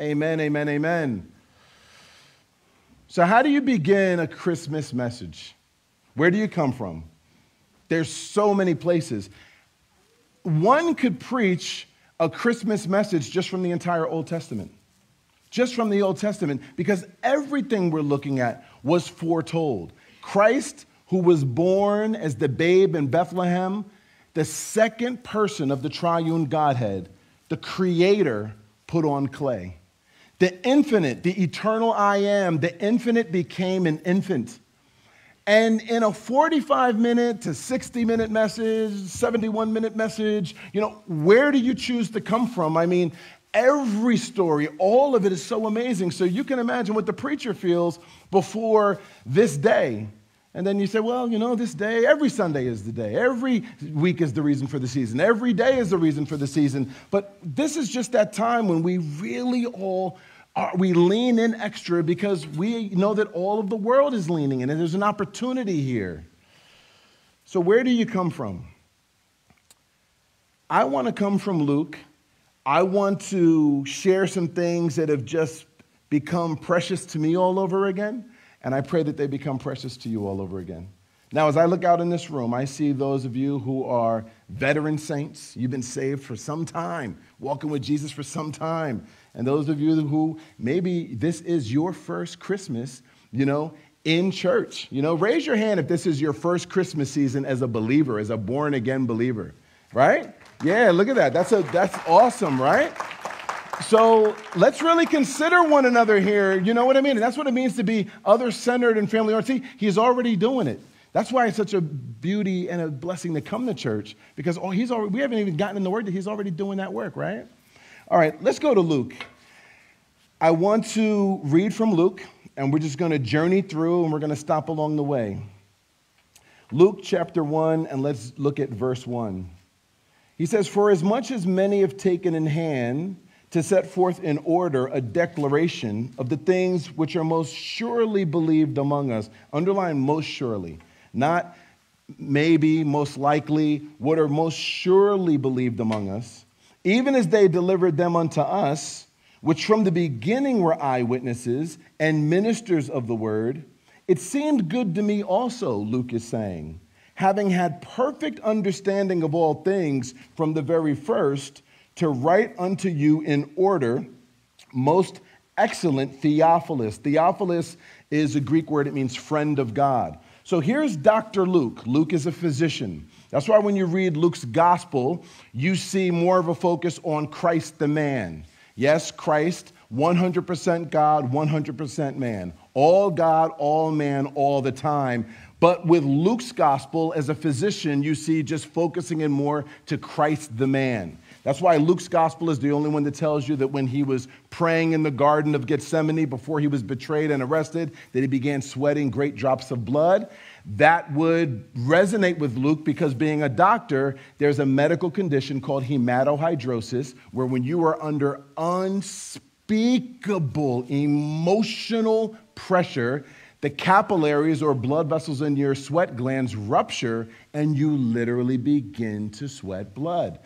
Amen, amen, amen. So how do you begin a Christmas message? Where do you come from? There's so many places. One could preach a Christmas message just from the entire Old Testament. Just from the Old Testament, because everything we're looking at was foretold. Christ, who was born as the babe in Bethlehem, the second person of the triune Godhead, the Creator put on clay. The infinite, the eternal I am, the infinite became an infant. And in a 45-minute to 60-minute message, 71-minute message, where do you choose to come from? I mean, every story, all of it is so amazing. So you can imagine what the preacher feels before this day. And then you say, well, this day, every Sunday is the day. Every week is the reason for the season. Every day is the reason for the season. But this is just that time when we really we lean in extra because we know that all of the world is leaning in and there's an opportunity here. So where do you come from? I want to come from Luke. I want to share some things that have just become precious to me all over again. And I pray that they become precious to you all over again. Now, as I look out in this room, I see those of you who are veteran saints. You've been saved for some time, walking with Jesus for some time. And those of you who maybe this is your first Christmas, in church. Raise your hand if this is your first Christmas season as a believer, as a born-again believer, right? Yeah, look at that. That's awesome, right? So let's really consider one another here. You know what I mean? And that's what it means to be other-centered and family-oriented. He's already doing it. That's why it's such a beauty and a blessing to come to church, because we haven't even gotten in the word that he's already doing that work, right? All right, let's go to Luke. I want to read from Luke, and we're just going to journey through, and we're going to stop along the way. Luke chapter 1, and let's look at verse 1. He says, "For as much as many have taken in hand to set forth in order a declaration of the things which are most surely believed among us." Underline most surely, not maybe, most likely, what are most surely believed among us. "Even as they delivered them unto us, which from the beginning were eyewitnesses and ministers of the word, it seemed good to me also," Luke is saying, "having had perfect understanding of all things from the very first, to write unto you in order, most excellent Theophilus." Theophilus is a Greek word. It means friend of God. So here's Dr. Luke. Luke is a physician. That's why when you read Luke's gospel, you see more of a focus on Christ the man. Yes, Christ, 100% God, 100% man. All God, all man, all the time. But with Luke's gospel, as a physician, you see just focusing in more to Christ the man. That's why Luke's gospel is the only one that tells you that when he was praying in the Garden of Gethsemane before he was betrayed and arrested, that he began sweating great drops of blood. That would resonate with Luke because, being a doctor, there's a medical condition called hematohydrosis, where when you are under unspeakable emotional pressure, the capillaries or blood vessels in your sweat glands rupture and you literally begin to sweat blood.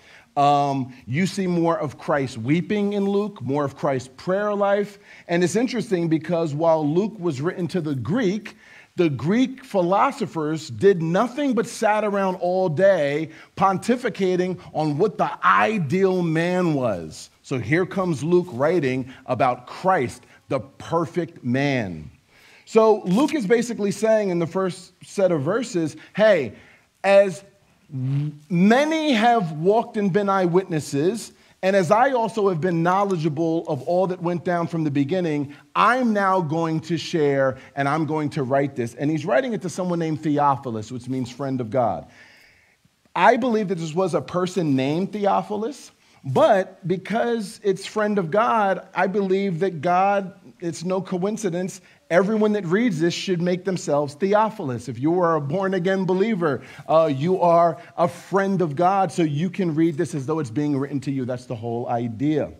You see more of Christ weeping in Luke, more of Christ's prayer life. And it's interesting because while Luke was written to the Greek philosophers did nothing but sat around all day pontificating on what the ideal man was. So here comes Luke writing about Christ, the perfect man. So Luke is basically saying in the first set of verses, hey, as many have walked and been eyewitnesses, and as I also have been knowledgeable of all that went down from the beginning, I'm now going to share and I'm going to write this. And he's writing it to someone named Theophilus, which means friend of God. I believe that this was a person named Theophilus, but because it's friend of God, I believe that God, it's no coincidence, everyone that reads this should make themselves Theophilus. If you are a born-again believer, you are a friend of God, so you can read this as though it's being written to you. That's the whole idea.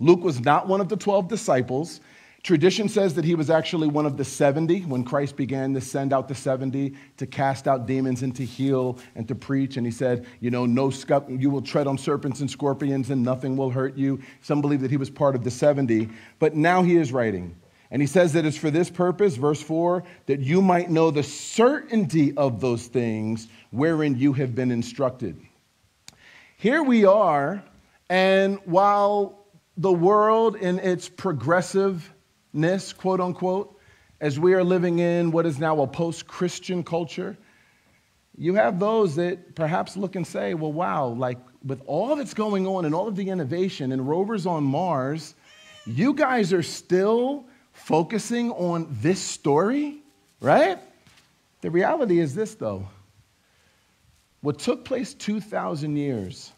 Luke was not one of the 12 disciples. Tradition says that he was actually one of the 70 when Christ began to send out the 70 to cast out demons and to heal and to preach. And he said, you know, you will tread on serpents and scorpions and nothing will hurt you. Some believe that he was part of the 70, but now he is writing. And he says that it's for this purpose, verse 4, that you might know the certainty of those things wherein you have been instructed. Here we are, and while the world in its progressiveness, quote unquote, as we are living in what is now a post-Christian culture, you have those that perhaps look and say, well, wow, like with all that's going on and all of the innovation and rovers on Mars, you guys are still focusing on this story, right? The reality is this, though. What took place 2,000 years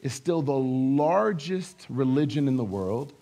is still the largest religion in the world.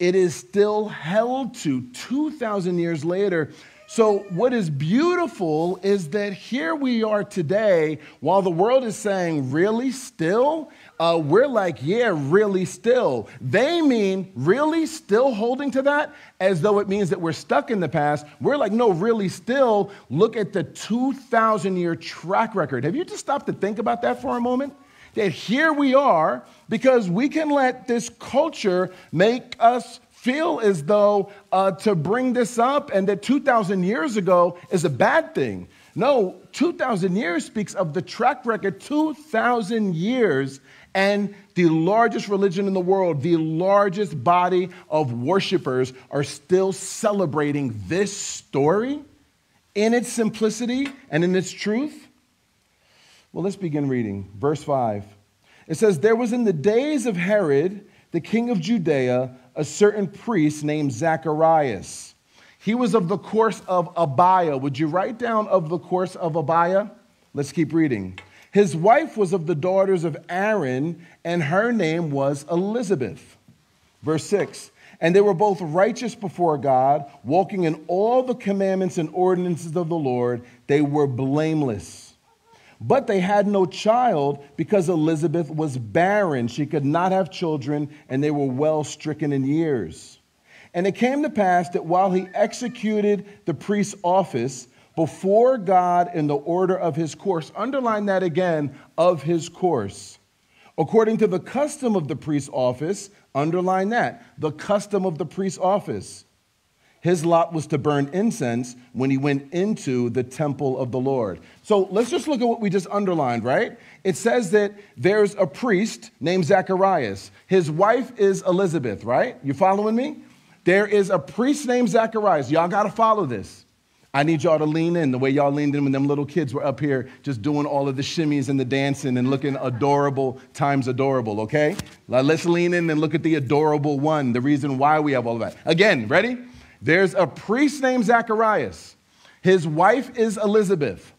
It is still held to 2,000 years later. So what is beautiful is that here we are today, while the world is saying, really still? We're like, yeah, really still. They mean really still holding to that as though it means that we're stuck in the past. We're like, no, really still. Look at the 2,000-year track record. Have you just stopped to think about that for a moment? That here we are because we can let this culture make us feel as though to bring this up and that 2,000 years ago is a bad thing. No, 2,000 years speaks of the track record, 2,000 years and the largest religion in the world, the largest body of worshipers are still celebrating this story in its simplicity and in its truth. Well, let's begin reading. Verse 5. It says, there was in the days of Herod, the king of Judea, a certain priest named Zacharias. He was of the course of Abiah. Would you write down of the course of Abiah? Let's keep reading. His wife was of the daughters of Aaron, and her name was Elizabeth. Verse 6. And they were both righteous before God, walking in all the commandments and ordinances of the Lord. They were blameless. But they had no child because Elizabeth was barren. She could not have children, and they were well stricken in years. And it came to pass that while he executed the priest's office before God in the order of his course, underline that again, of his course, according to the custom of the priest's office, underline that, the custom of the priest's office, his lot was to burn incense when he went into the temple of the Lord. So let's just look at what we just underlined, right? It says that there's a priest named Zacharias. His wife is Elizabeth, right? You following me? There is a priest named Zacharias. Y'all got to follow this. I need y'all to lean in the way y'all leaned in when them little kids were up here just doing all of the shimmies and the dancing and looking adorable times adorable, okay? Now let's lean in and look at the adorable one, the reason why we have all of that. Again, ready? There's a priest named Zacharias. His wife is Elizabeth.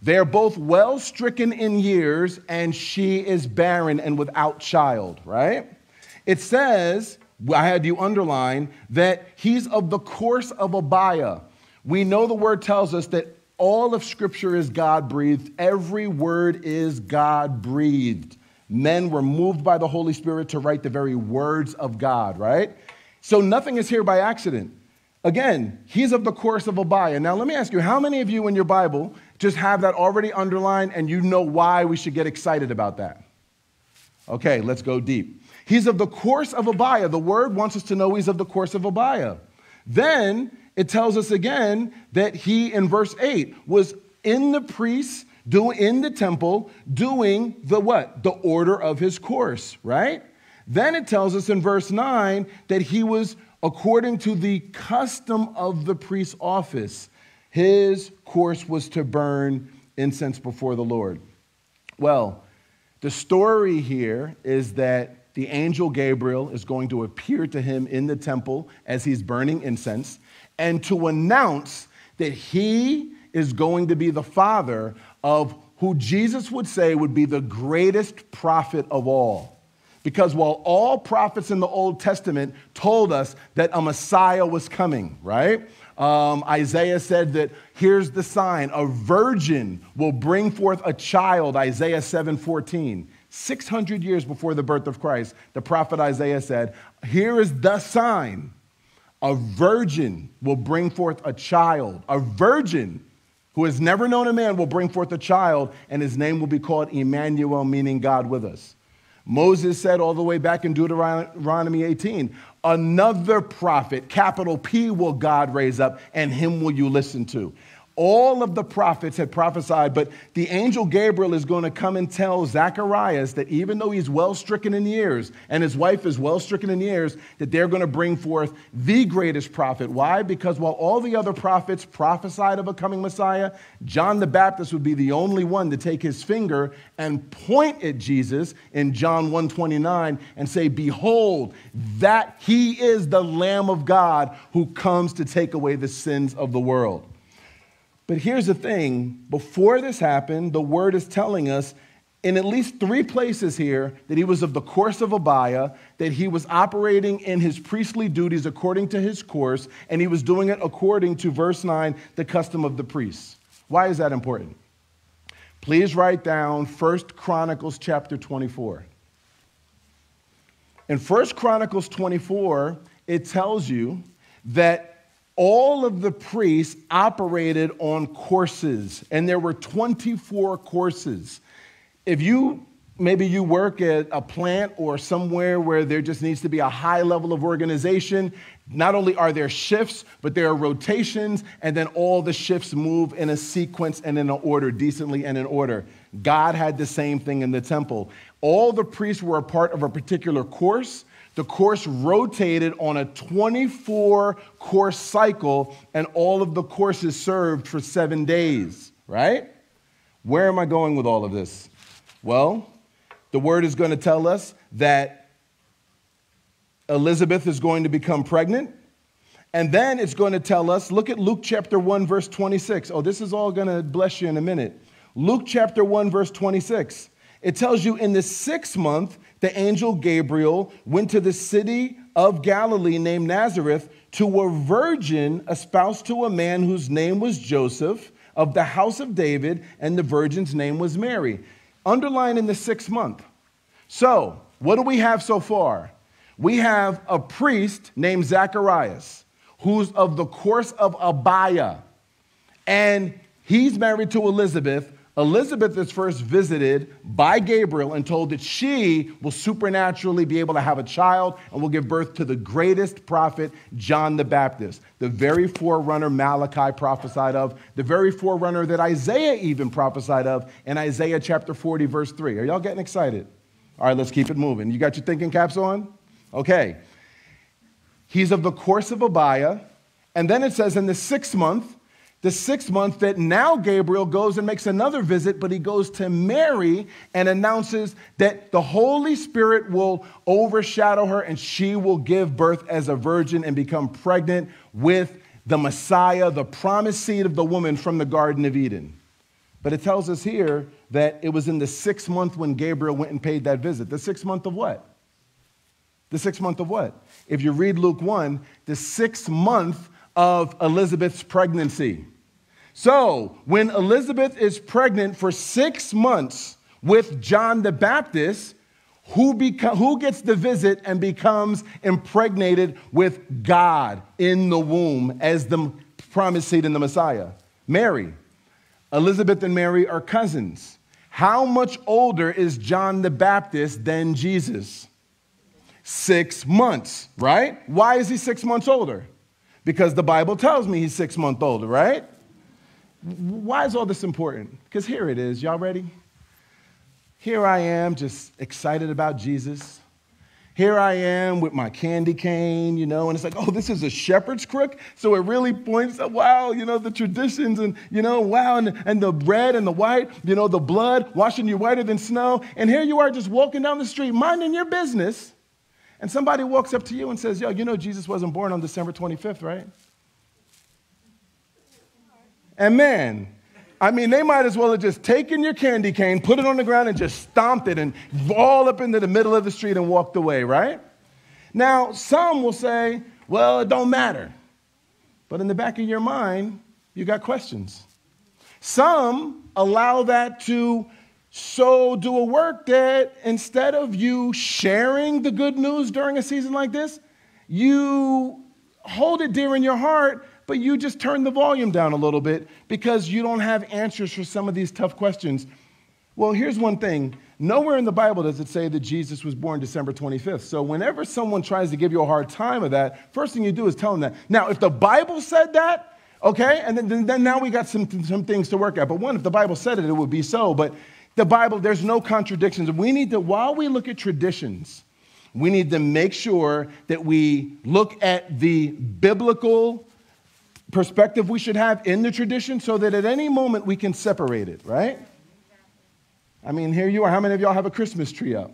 They're both well stricken in years, and she is barren and without child, right? It says, I had you underline, that he's of the course of Abiah. We know the word tells us that all of Scripture is God-breathed. Every word is God-breathed. Men were moved by the Holy Spirit to write the very words of God, right? So nothing is here by accident. Again, he's of the course of Abiah. Now, let me ask you, how many of you in your Bible just have that already underlined and you know why we should get excited about that? Okay, let's go deep. He's of the course of Abiah. The word wants us to know he's of the course of Abiah. Then it tells us again that he, in verse 8, was in the priest, in the temple, doing the what? The order of his course, right? Then it tells us in verse 9 that he was according to the custom of the priest's office, his course was to burn incense before the Lord. Well, the story here is that the angel Gabriel is going to appear to him in the temple as he's burning incense and to announce that he is going to be the father of who Jesus would say would be the greatest prophet of all. Because while all prophets in the Old Testament told us that a Messiah was coming, right? Isaiah said that here's the sign, a virgin will bring forth a child, Isaiah 7:14. 600 years before the birth of Christ, the prophet Isaiah said, here is the sign, A virgin will bring forth a child. A virgin who has never known a man will bring forth a child, and his name will be called Emmanuel, meaning God with us. Moses said all the way back in Deuteronomy 18, another prophet, capital P, will God raise up, and him will you listen to. All of the prophets had prophesied, but the angel Gabriel is going to come and tell Zacharias that even though he's well stricken in years and his wife is well stricken in years, that they're going to bring forth the greatest prophet. Why? Because while all the other prophets prophesied of a coming Messiah, John the Baptist would be the only one to take his finger and point at Jesus in John 1:29 and say, "Behold, that he is the Lamb of God who comes to take away the sins of the world." But here's the thing, before this happened, the word is telling us in at least three places here that he was of the course of Abiah, that he was operating in his priestly duties according to his course, and he was doing it according to verse 9, the custom of the priests. Why is that important? Please write down 1 Chronicles chapter 24. In 1 Chronicles 24, it tells you that all of the priests operated on courses, and there were 24 courses. If you, maybe you work at a plant or somewhere where there just needs to be a high level of organization, not only are there shifts, but there are rotations, and then all the shifts move in a sequence and in an order, decently and in order. God had the same thing in the temple. All the priests were a part of a particular course. The course rotated on a 24-course cycle, and all of the courses served for 7 days, right? Where am I going with all of this? Well, the word is going to tell us that Elizabeth is going to become pregnant, and then it's going to tell us, look at Luke chapter 1, verse 26. Oh, this is all going to bless you in a minute. Luke chapter 1, verse 26. It tells you in the 6th month, the angel Gabriel went to the city of Galilee named Nazareth to a virgin espoused to a man whose name was Joseph of the house of David, and the virgin's name was Mary. Underline in the 6th month. So what do we have so far? We have a priest named Zacharias, who's of the course of Abiah, and he's married to Elizabeth. Elizabeth is first visited by Gabriel and told that she will supernaturally be able to have a child and will give birth to the greatest prophet, John the Baptist, the very forerunner Malachi prophesied of, the very forerunner that Isaiah even prophesied of in Isaiah chapter 40, verse 3. Are y'all getting excited? All right, let's keep it moving. You got your thinking caps on? Okay. He's of the course of Abiah. And then it says in the 6th month, that now Gabriel goes and makes another visit, but he goes to Mary and announces that the Holy Spirit will overshadow her and she will give birth as a virgin and become pregnant with the Messiah, the promised seed of the woman from the Garden of Eden. But it tells us here that it was in the 6th month when Gabriel went and paid that visit. The 6th month of what? The 6th month of what? If you read Luke 1, the 6th month of Elizabeth's pregnancy. So when Elizabeth is pregnant for 6 months with John the Baptist, who gets the visit and becomes impregnated with God in the womb as the promised seed and the Messiah? Mary. Elizabeth and Mary are cousins. How much older is John the Baptist than Jesus? 6 months, right? Why is he 6 months older? Because the Bible tells me he's 6 months older, right? Why is all this important? Because here it is. Y'all ready? Here I am just excited about Jesus. Here I am with my candy cane, you know, and it's like, oh, this is a shepherd's crook. So it really points out, wow, you know, the traditions and, you know, wow, and the red and the white, you know, the blood washing you whiter than snow. And here you are just walking down the street, minding your business. And somebody walks up to you and says, yo, you know Jesus wasn't born on December 25th, right? And man, I mean, they might as well have just taken your candy cane, put it on the ground, and just stomped it and all up into the middle of the street and walked away, right? Now, some will say, well, it don't matter. But in the back of your mind, you got questions. Some allow that to do a work that instead of you sharing the good news during a season like this, you hold it dear in your heart, but you just turn the volume down a little bit because you don't have answers for some of these tough questions. Well, here's one thing. Nowhere in the Bible does it say that Jesus was born December 25th. So whenever someone tries to give you a hard time of that, first thing you do is tell them that. Now, if the Bible said that, okay, and then now we got some things to work at. But one, if the Bible said it, it would be so. But the Bible, there's no contradictions. We need to, while we look at traditions, we need to make sure that we look at the biblical perspective we should have in the tradition so that at any moment we can separate it, right? I mean, here you are. How many of y'all have a Christmas tree up?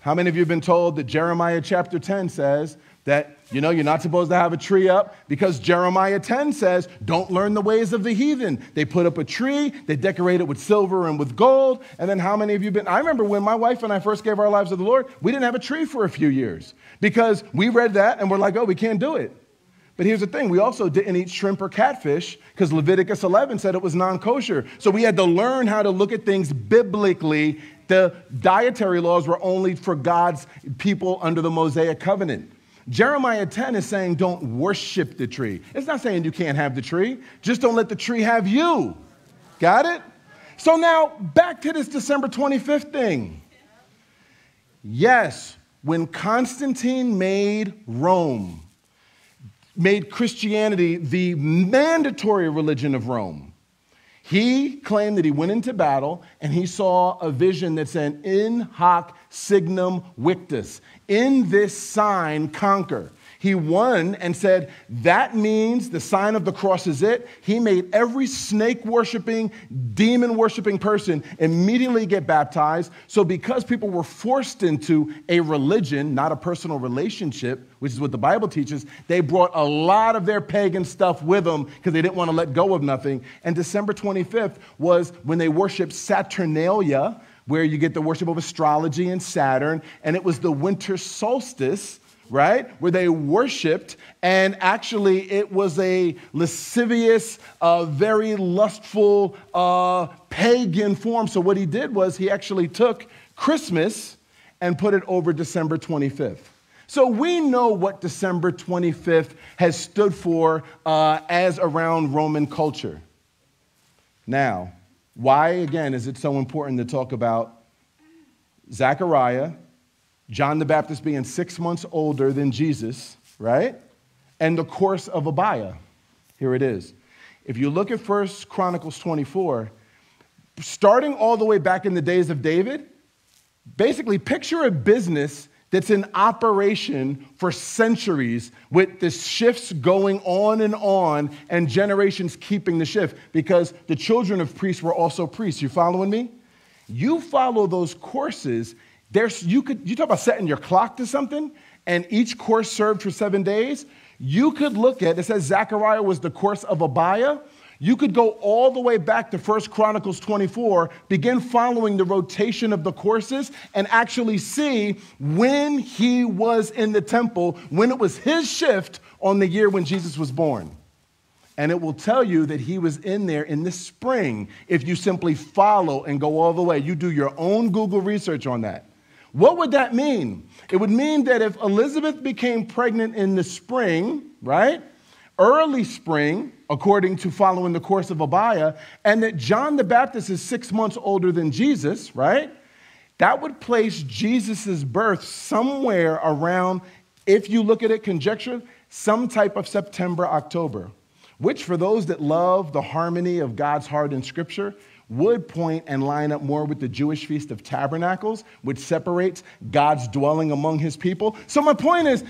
How many of you have been told that Jeremiah chapter 10 says that, you know, you're not supposed to have a tree up because Jeremiah 10 says, don't learn the ways of the heathen. They put up a tree, they decorate it with silver and with gold. And then how many of you have been? I remember when my wife and I first gave our lives to the Lord, we didn't have a tree for a few years because we read that and we're like, oh, we can't do it. But here's the thing, we also didn't eat shrimp or catfish because Leviticus 11 said it was non-kosher. So we had to learn how to look at things biblically. The dietary laws were only for God's people under the Mosaic covenant. Jeremiah 10 is saying don't worship the tree. It's not saying you can't have the tree. Just don't let the tree have you. Got it? So now back to this December 25th thing. Yes, when Constantine made Christianity the mandatory religion of Rome. He claimed that he went into battle and he saw a vision that said, in hoc signum victus, in this sign conquer. He won and said, that means the sign of the cross is it. He made every snake-worshiping, demon-worshiping person immediately get baptized. So because people were forced into a religion, not a personal relationship, which is what the Bible teaches, they brought a lot of their pagan stuff with them because they didn't want to let go of nothing. And December 25th was when they worshiped Saturnalia, where you get the worship of astrology and Saturn, and it was the winter solstice, right, where they worshiped, and actually it was a lascivious, very lustful, pagan form. So what he did was he actually took Christmas and put it over December 25th. So we know what December 25th has stood for as around Roman culture. Now, why, again, is it so important to talk about Zechariah, John the Baptist being 6 months older than Jesus, right? And the course of Abiah. Here it is. If you look at 1 Chronicles 24, starting all the way back in the days of David, basically picture a business that's in operation for centuries with the shifts going on and generations keeping the shift because the children of priests were also priests. You following me? You follow those courses. You talk about setting your clock to something, and each course served for 7 days. You could look at, it says Zechariah was the course of Abiah. You could go all the way back to 1 Chronicles 24, begin following the rotation of the courses, and actually see when he was in the temple, when it was his shift on the year when Jesus was born. And it will tell you that he was in there in the spring if you simply follow and go all the way. You do your own Google research on that. What would that mean? It would mean that if Elizabeth became pregnant in the spring, right, early spring, according to following the course of Abiah, and that John the Baptist is 6 months older than Jesus, right, that would place Jesus' birth somewhere around, if you look at it conjecture, some type of September, October, which for those that love the harmony of God's heart in Scripture would point and line up more with the Jewish Feast of Tabernacles, which separates God's dwelling among his people. So my point is,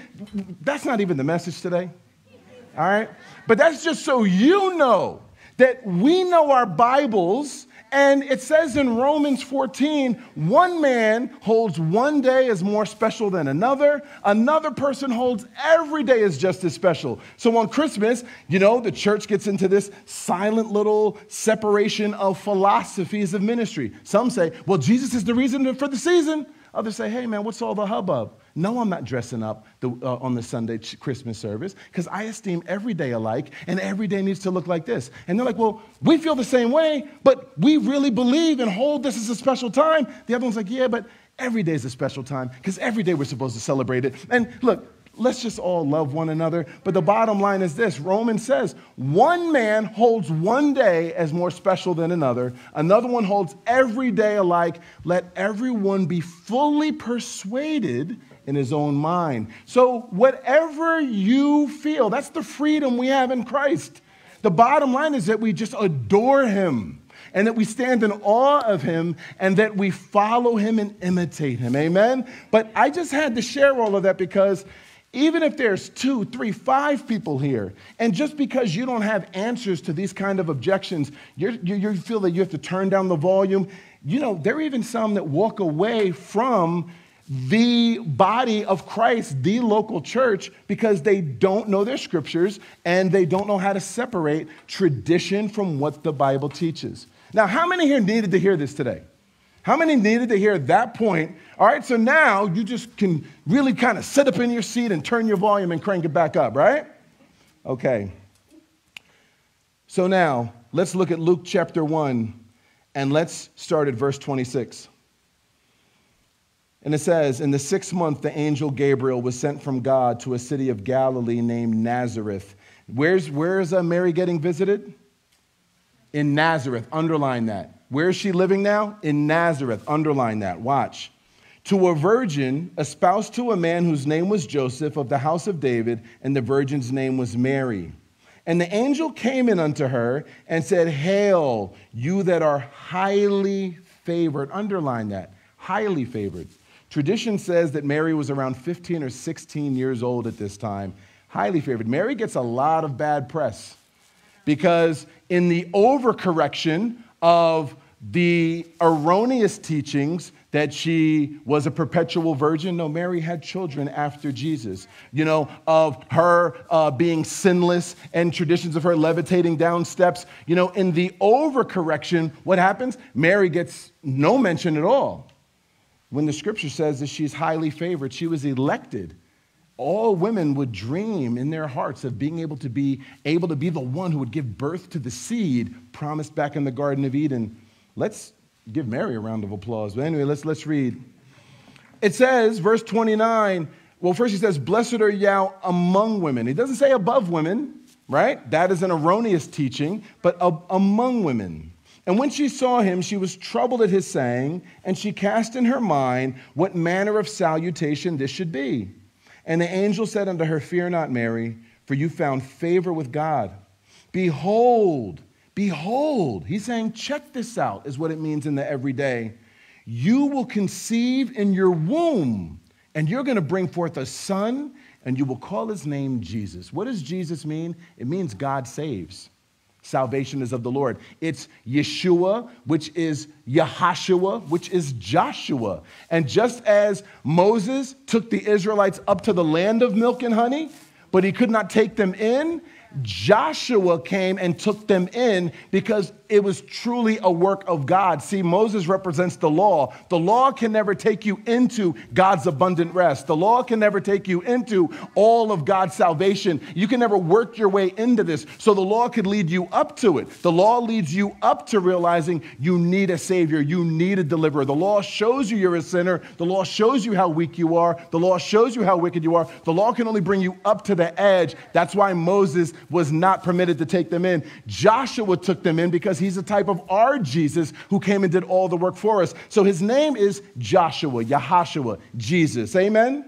that's not even the message today, all right? But that's just so you know that we know our Bibles, and it says in Romans 14, one man holds one day as more special than another. Another person holds every day as just as special. So on Christmas, you know, the church gets into this silent little separation of philosophies of ministry. Some say, well, Jesus is the reason for the season. Others say, hey, man, what's all the hubbub? No, I'm not dressing up on the Sunday Christmas service because I esteem every day alike and every day needs to look like this. And they're like, well, we feel the same way, but we really believe and hold this is a special time. The other one's like, yeah, but every day is a special time because every day we're supposed to celebrate it. And look, Let's just all love one another. But the bottom line is this. Romans says, one man holds one day as more special than another. Another one holds every day alike. Let everyone be fully persuaded in his own mind. So whatever you feel, that's the freedom we have in Christ. The bottom line is that we just adore him, and that we stand in awe of him, and that we follow him and imitate him. Amen? But I just had to share all of that because even if there's 2, 3, 5 people here, and just because you don't have answers to these kind of objections, you feel that you have to turn down the volume. You know, there are even some that walk away from the body of Christ, the local church, because they don't know their scriptures and they don't know how to separate tradition from what the Bible teaches. Now, how many here needed to hear this today? How many needed to hear that point? All right, so now you just can really kind of sit up in your seat and turn your volume and crank it back up, right? Okay. So now let's look at Luke chapter 1 and let's start at verse 26. And it says, in the 6th month, the angel Gabriel was sent from God to a city of Galilee named Nazareth. Where's Mary getting visited? In Nazareth. Underline that. Where is she living now? In Nazareth. Underline that. Watch. To a virgin, espoused to a man whose name was Joseph of the house of David, and the virgin's name was Mary. And the angel came in unto her and said, Hail, you that are highly favored. Underline that. Highly favored. Tradition says that Mary was around 15 or 16 years old at this time. Highly favored. Mary gets a lot of bad press because in the overcorrection of the erroneous teachings that she was a perpetual virgin. No, Mary had children after Jesus. You know, of her being sinless and traditions of her levitating down steps. You know, in the overcorrection, what happens? Mary gets no mention at all. When the scripture says that she's highly favored, she was elected. All women would dream in their hearts of being able to be the one who would give birth to the seed promised back in the Garden of Eden. Let's give Mary a round of applause. But anyway, let's read. It says, verse 29, well, first he says, Blessed are thou among women. He doesn't say above women, right? That is an erroneous teaching, but among women. And when she saw him, she was troubled at his saying, and she cast in her mind what manner of salutation this should be. And the angel said unto her, Fear not, Mary, for you found favor with God. Behold, behold, he's saying, check this out, is what it means in the everyday. You will conceive in your womb, and you're going to bring forth a son, and you will call his name Jesus. What does Jesus mean? It means God saves. Salvation is of the Lord. It's Yeshua, which is Yahashua, which is Joshua. And just as Moses took the Israelites up to the land of milk and honey, but he could not take them in, Joshua came and took them in because it was truly a work of God. See, Moses represents the law. The law can never take you into God's abundant rest. The law can never take you into all of God's salvation. You can never work your way into this. So the law could lead you up to it. The law leads you up to realizing you need a savior. You need a deliverer. The law shows you you're a sinner. The law shows you how weak you are. The law shows you how wicked you are. The law can only bring you up to the edge. That's why Moses was not permitted to take them in. Joshua took them in because he's a type of our Jesus who came and did all the work for us. So his name is Joshua, Yahashua, Jesus. Amen?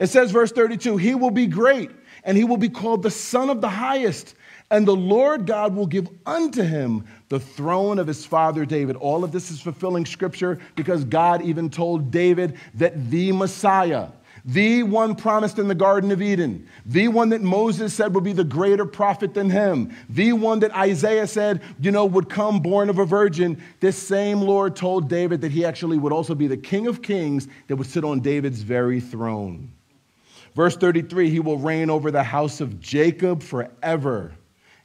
It says, verse 32, he will be great, and he will be called the Son of the Highest, and the Lord God will give unto him the throne of his father David. All of this is fulfilling scripture because God even told David that the Messiah, the one promised in the Garden of Eden, the one that Moses said would be the greater prophet than him, the one that Isaiah said, you know, would come born of a virgin. This same Lord told David that he actually would also be the King of Kings that would sit on David's very throne. Verse 33, he will reign over the house of Jacob forever,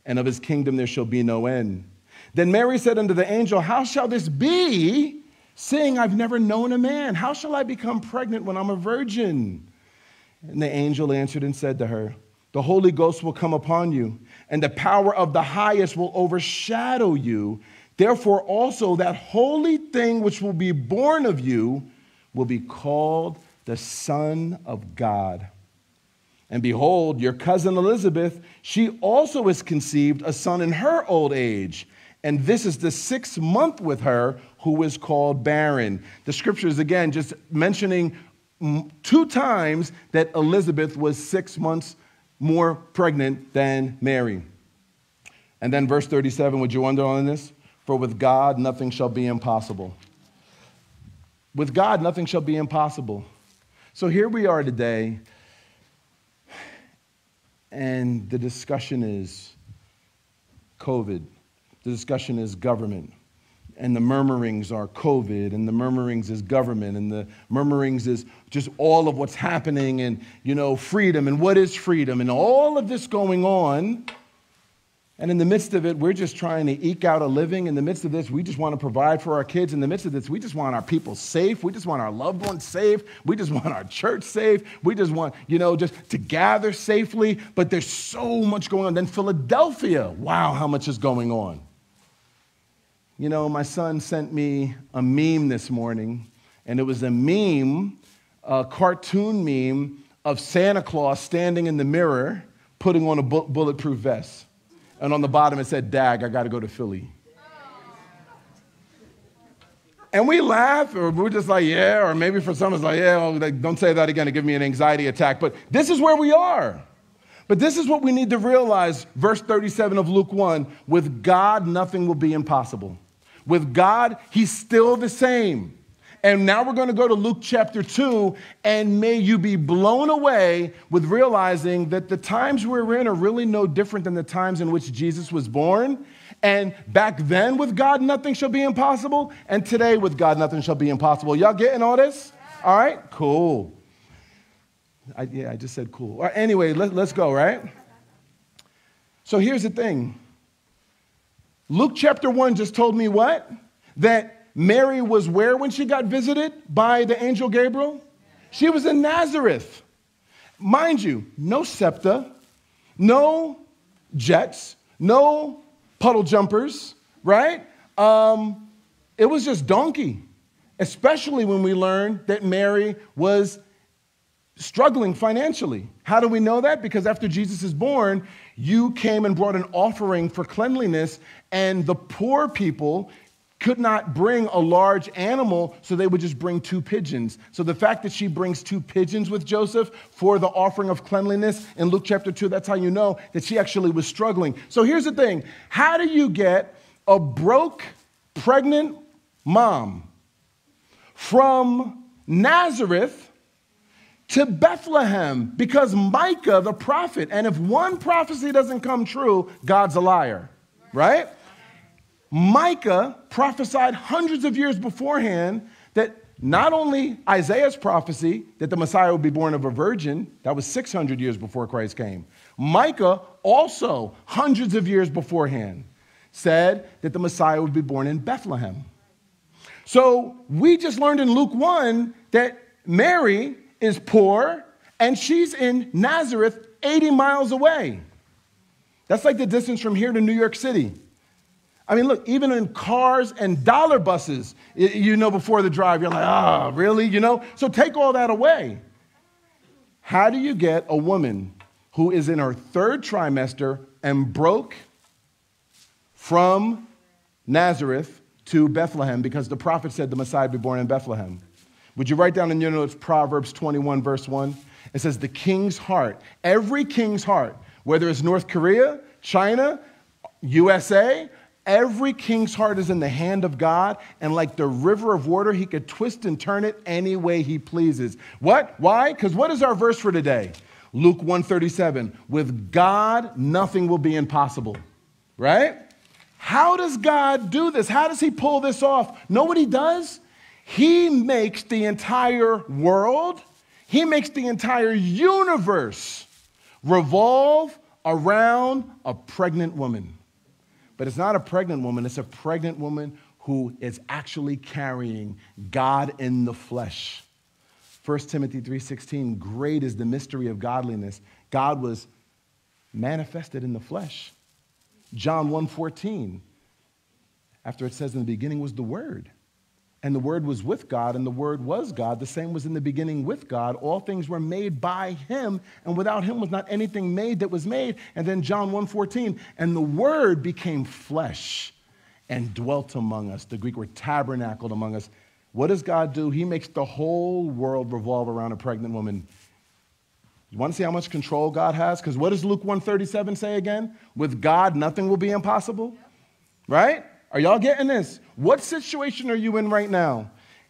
and of his kingdom there shall be no end. Then Mary said unto the angel, How shall this be? Saying, I've never known a man. How shall I become pregnant when I'm a virgin? And the angel answered and said to her, The Holy Ghost will come upon you, and the power of the highest will overshadow you. Therefore also that holy thing which will be born of you will be called the Son of God. And behold, your cousin Elizabeth, she also has conceived a son in her old age. And this is the 6th month with her, who is called barren." The scriptures, again, just mentioning 2 times that Elizabeth was 6 months more pregnant than Mary. And then verse 37, would you underline this? "For with God, nothing shall be impossible." With God, nothing shall be impossible. So here we are today, and the discussion is COVID. The discussion is government. And the murmurings are COVID, and the murmurings is government, and the murmurings is just all of what's happening, and, you know, freedom, and what is freedom, and all of this going on. And in the midst of it, we're just trying to eke out a living. In the midst of this, we just want to provide for our kids. In the midst of this, we just want our people safe. We just want our loved ones safe. We just want our church safe. We just want, you know, just to gather safely. But there's so much going on. Then Philadelphia, wow, how much is going on. You know, my son sent me a meme this morning, and it was a meme, a cartoon meme of Santa Claus standing in the mirror, putting on a bulletproof vest. And on the bottom it said, "Dag, I got to go to Philly." And we laugh, or we're just like, yeah, or maybe for some it's like, yeah, well, like, don't say that again, it give me an anxiety attack. But this is where we are. But this is what we need to realize, verse 37 of Luke 1, with God nothing will be impossible. With God, he's still the same. And now we're going to go to Luke chapter 2, and may you be blown away with realizing that the times we're in are really no different than the times in which Jesus was born. And back then, with God, nothing shall be impossible. And today, with God, nothing shall be impossible. Y'all getting all this? All right? Cool. I just said cool. All right, anyway, let's go, right? So here's the thing. Luke chapter 1 just told me what? That Mary was where when she got visited by the angel Gabriel? She was in Nazareth. Mind you, no SEPTA, no jets, no puddle jumpers, right? It was just donkey, especially when we learned that Mary was struggling financially. How do we know that? Because after Jesus is born, you came and brought an offering for cleanliness, and the poor people could not bring a large animal, so they would just bring 2 pigeons. So the fact that she brings 2 pigeons with Joseph for the offering of cleanliness in Luke chapter 2, that's how you know that she actually was struggling. So here's the thing. How do you get a broke, pregnant mom from Nazareth to Bethlehem? Because Micah, the prophet, and if one prophecy doesn't come true, God's a liar, right? Micah prophesied hundreds of years beforehand that not only Isaiah's prophecy that the Messiah would be born of a virgin, that was 600 years before Christ came. Micah also, hundreds of years beforehand, said that the Messiah would be born in Bethlehem. So we just learned in Luke 1 that Mary is poor and she's in Nazareth 80 miles away. That's like the distance from here to New York City. I mean, look, even in cars and dollar buses, you know, before the drive, you're like, ah, really? You know? So take all that away. How do you get a woman who is in her 3rd trimester and broke from Nazareth to Bethlehem? Because the prophet said the Messiah would be born in Bethlehem. Would you write down in your notes Proverbs 21, verse 1? It says, the king's heart, every king's heart, whether it's North Korea, China, USA, every king's heart is in the hand of God, and like the river of water, he could twist and turn it any way he pleases. What? Why? Because what is our verse for today? Luke 1:37, with God, nothing will be impossible, right? How does God do this? How does he pull this off? Know what he does? He makes the entire world, he makes the entire universe revolve around a pregnant woman. But it's not a pregnant woman. It's a pregnant woman who is actually carrying God in the flesh. 1 Timothy 3:16, great is the mystery of godliness. God was manifested in the flesh. John 1:14, after it says in the beginning was the Word. And the Word was with God, and the Word was God. The same was in the beginning with God. All things were made by Him, and without Him was not anything made that was made. And then John 1:14, and the Word became flesh and dwelt among us. The Greek word tabernacled among us. What does God do? He makes the whole world revolve around a pregnant woman. You want to see how much control God has? Because what does Luke 1:37 say again? With God, nothing will be impossible. Right? Are y'all getting this? What situation are you in right now?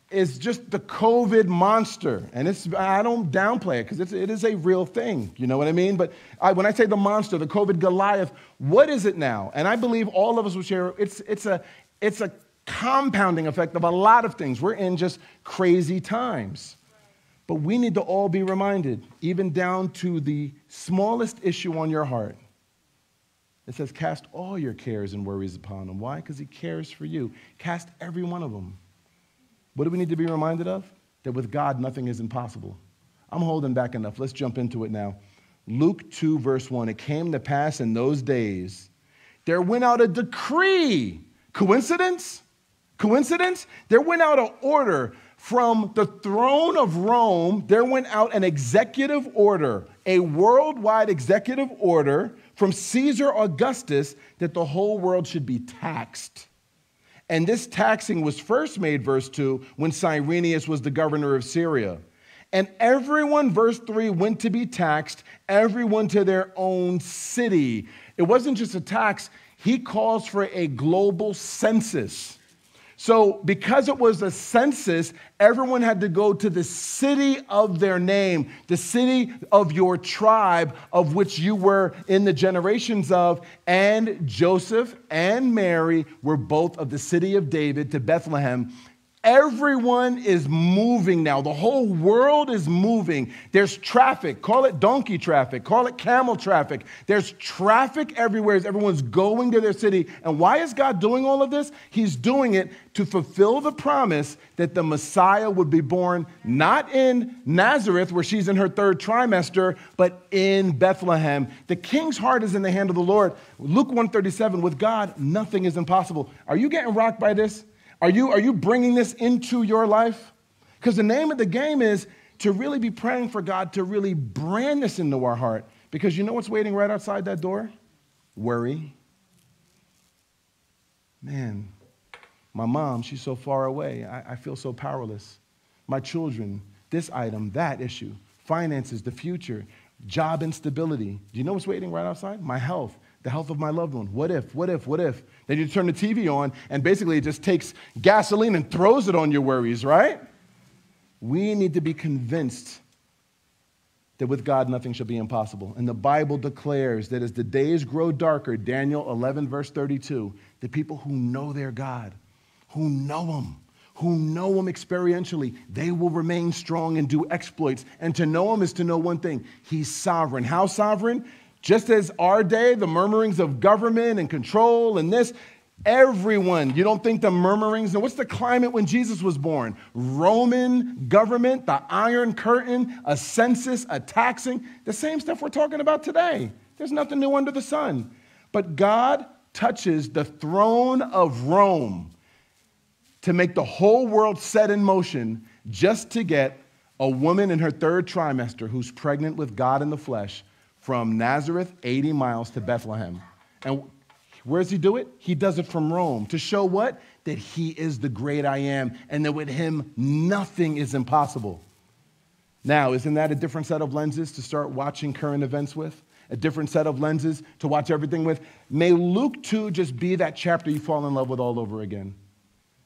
It's just the COVID monster. And I don't downplay it because it is a real thing. You know what I mean? But when I say the monster, the COVID Goliath, what is it now? And I believe all of us will share, it's a compounding effect of a lot of things. We're in just crazy times. But we need to all be reminded, even down to the smallest issue on your heart. It says, cast all your cares and worries upon Him. Why? Because He cares for you. Cast every one of them. What do we need to be reminded of? That with God, nothing is impossible. I'm holding back enough. Let's jump into it now. Luke 2, verse 1. It came to pass in those days, there went out a decree. Coincidence? Coincidence? There went out an order from the throne of Rome. There went out an executive order, a worldwide executive order from Caesar Augustus that the whole world should be taxed. And this taxing was first made, verse 2, when Cyrenius was the governor of Syria. And everyone, verse 3, went to be taxed, everyone to their own city. It wasn't just a tax. He calls for a global census. So because it was a census, everyone had to go to the city of their name, the city of your tribe of which you were in the generations of, and Joseph and Mary were both of the city of David to Bethlehem. Everyone is moving now. The whole world is moving. There's traffic. Call it donkey traffic. Call it camel traffic. There's traffic everywhere. Everyone's going to their city. And why is God doing all of this? He's doing it to fulfill the promise that the Messiah would be born not in Nazareth, where she's in her third trimester, but in Bethlehem. The king's heart is in the hand of the Lord. Luke 1:37, with God, nothing is impossible. Are you getting rocked by this? Are you bringing this into your life? Because the name of the game is to really be praying for God to really brand this into our heart. Because you know what's waiting right outside that door? Worry. Man, my mom, she's so far away. I feel so powerless. My children, this item, that issue, finances, the future, job instability. Do you know what's waiting right outside? My health. The health of my loved one. What if, what if, what if? Then you turn the TV on and basically it just takes gasoline and throws it on your worries, right? We need to be convinced that with God, nothing shall be impossible. And the Bible declares that as the days grow darker, Daniel 11, verse 32, the people who know their God, who know Him experientially, they will remain strong and do exploits. And to know Him is to know one thing. He's sovereign. How sovereign? Just as our day, the murmurings of government and control and this, everyone, you don't think the murmurings, and what's the climate when Jesus was born? Roman government, the Iron Curtain, a census, a taxing, the same stuff we're talking about today. There's nothing new under the sun. But God touches the throne of Rome to make the whole world set in motion just to get a woman in her third trimester who's pregnant with God in the flesh from Nazareth, 80 miles to Bethlehem. And where does He do it? He does it from Rome to show what? That He is the great I am and that with Him, nothing is impossible. Now, isn't that a different set of lenses to start watching current events with? A different set of lenses to watch everything with? May Luke 2 just be that chapter you fall in love with all over again.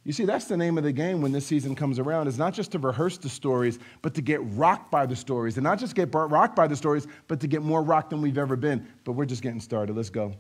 You see, that's the name of the game when this season comes around. It's not just to rehearse the stories, but to get rocked by the stories. And not just get rocked by the stories, but to get more rocked than we've ever been. But we're just getting started. Let's go.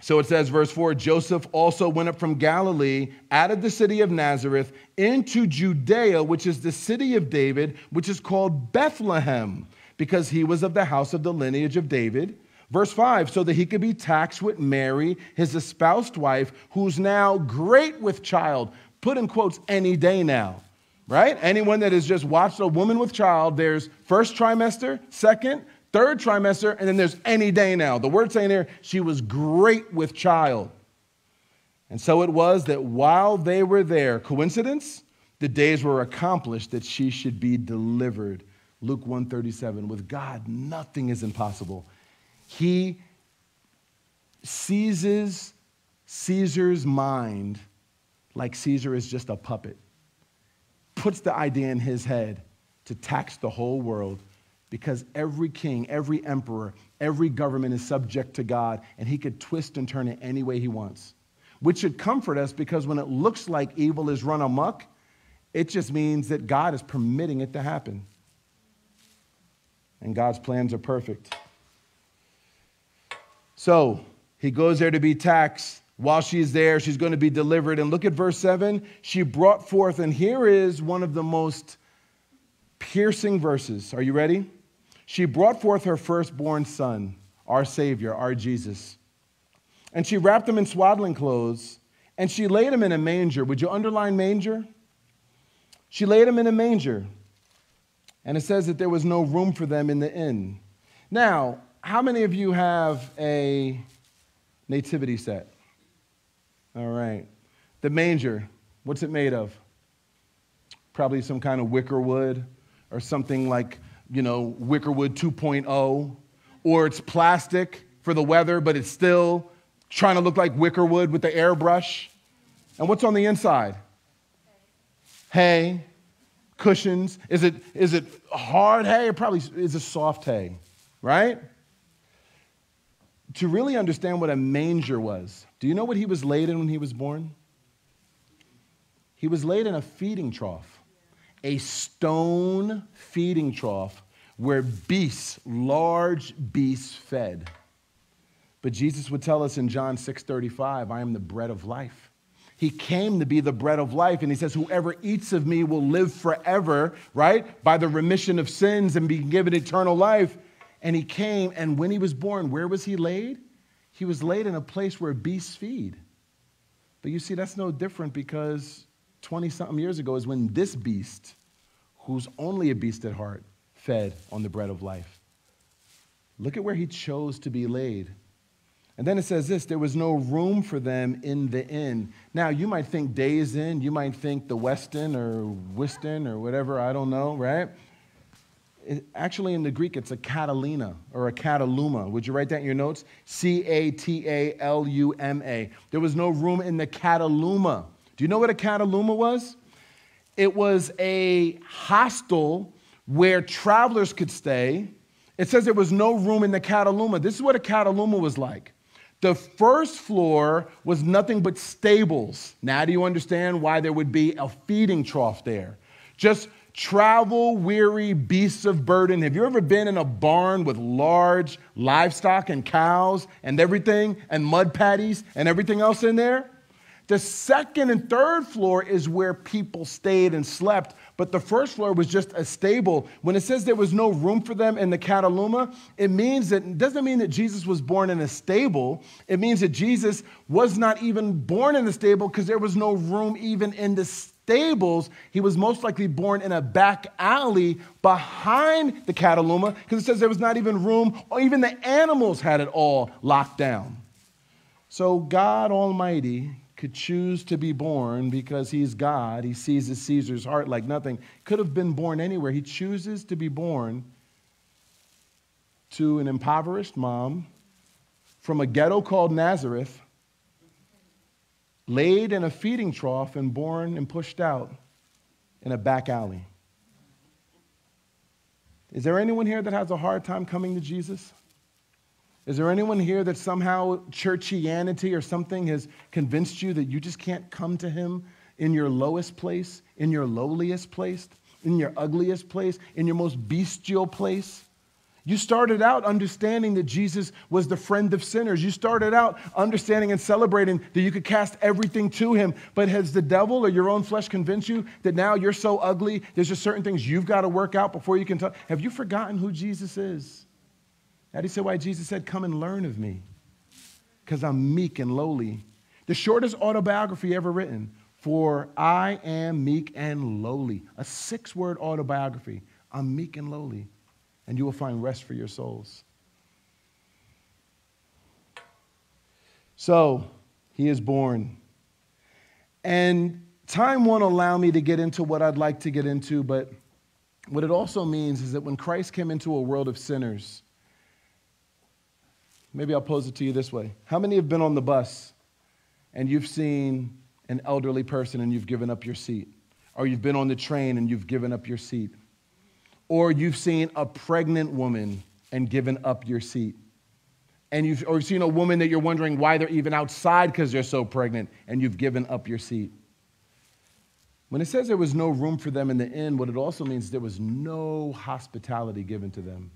So it says, verse 4, Joseph also went up from Galilee out of the city of Nazareth into Judea, which is the city of David, which is called Bethlehem, because he was of the house of the lineage of David. Verse 5, so that he could be taxed with Mary, his espoused wife, who's now great with child. Put in quotes, any day now, right? Anyone that has just watched a woman with child, there's first trimester, second, third trimester, and then there's any day now. The word saying there, she was great with child. And so it was that while they were there, coincidence? The days were accomplished that she should be delivered. Luke 1:37, with God, nothing is impossible. He seizes Caesar's mind like Caesar is just a puppet, puts the idea in his head to tax the whole world, because every king, every emperor, every government is subject to God, and he could twist and turn it any way he wants, which should comfort us, because when it looks like evil is run amok, it just means that God is permitting it to happen. And God's plans are perfect. So he goes there to be taxed. While she's there, she's going to be delivered. And look at verse 7. She brought forth, and here is one of the most piercing verses. Are you ready? She brought forth her firstborn son, our Savior, our Jesus. And she wrapped him in swaddling clothes, and she laid him in a manger. Would you underline manger? She laid him in a manger. And it says that there was no room for them in the inn. Now, how many of you have a nativity set? All right. The manger, what's it made of? Probably some kind of wicker wood or something like, you know, wicker wood 2.0. Or it's plastic for the weather, but it's still trying to look like wicker wood with the airbrush. And what's on the inside? Hay, cushions. Is it hard hay? It probably is a soft hay, right? To really understand what a manger was, do you know what he was laid in when he was born? He was laid in a feeding trough, a stone feeding trough where beasts, large beasts, fed. But Jesus would tell us in John 6:35, I am the bread of life. He came to be the bread of life, and he says, whoever eats of me will live forever, right? By the remission of sins and be given eternal life. And he came, and when he was born, where was he laid? He was laid in a place where beasts feed. But you see, that's no different, because 20-something years ago is when this beast, who's only a beast at heart, fed on the bread of life. Look at where he chose to be laid. And then it says this, there was no room for them in the inn. Now, you might think Days Inn, you might think the West Inn or Whiston or whatever, I don't know, right? Actually, in the Greek, it's a katalina or a kataluma. Would you write that in your notes? C-A-T-A-L-U-M-A. There was no room in the kataluma. Do you know what a kataluma was? It was a hostel where travelers could stay. It says there was no room in the kataluma. This is what a kataluma was like. The first floor was nothing but stables. Now do you understand why there would be a feeding trough there? Just travel-weary beasts of burden. Have you ever been in a barn with large livestock and cows and everything and mud patties and everything else in there? The second and third floor is where people stayed and slept, but the first floor was just a stable. When it says there was no room for them in the kataluma, it doesn't mean that Jesus was born in a stable. It means that Jesus was not even born in the stable, because there was no room even in the stables. He was most likely born in a back alley behind the kataluma, because it says there was not even room, or even the animals had it all locked down. So God Almighty could choose to be born, because he's God. He seizes Caesar's heart like nothing. Could have been born anywhere. He chooses to be born to an impoverished mom from a ghetto called Nazareth, laid in a feeding trough and born and pushed out in a back alley. Is there anyone here that has a hard time coming to Jesus? Is there anyone here that somehow churchianity or something has convinced you that you just can't come to him in your lowest place, in your lowliest place, in your ugliest place, in your most bestial place? You started out understanding that Jesus was the friend of sinners. You started out understanding and celebrating that you could cast everything to him. But has the devil or your own flesh convinced you that now you're so ugly, there's just certain things you've got to work out before you can talk? Have you forgotten who Jesus is? That is why Jesus said, come and learn of me, because I'm meek and lowly. The shortest autobiography ever written, for I am meek and lowly. A 6-word autobiography, I'm meek and lowly, and you will find rest for your souls. So he is born. And time won't allow me to get into what I'd like to get into, but what it also means is that when Christ came into a world of sinners, maybe I'll pose it to you this way. How many have been on the bus and you've seen an elderly person and you've given up your seat? Or you've been on the train and you've given up your seat? Or you've seen a pregnant woman and given up your seat? Or you've seen a woman that you're wondering why they're even outside because they're so pregnant, and you've given up your seat. When it says there was no room for them in the inn, what it also means is there was no hospitality given to them.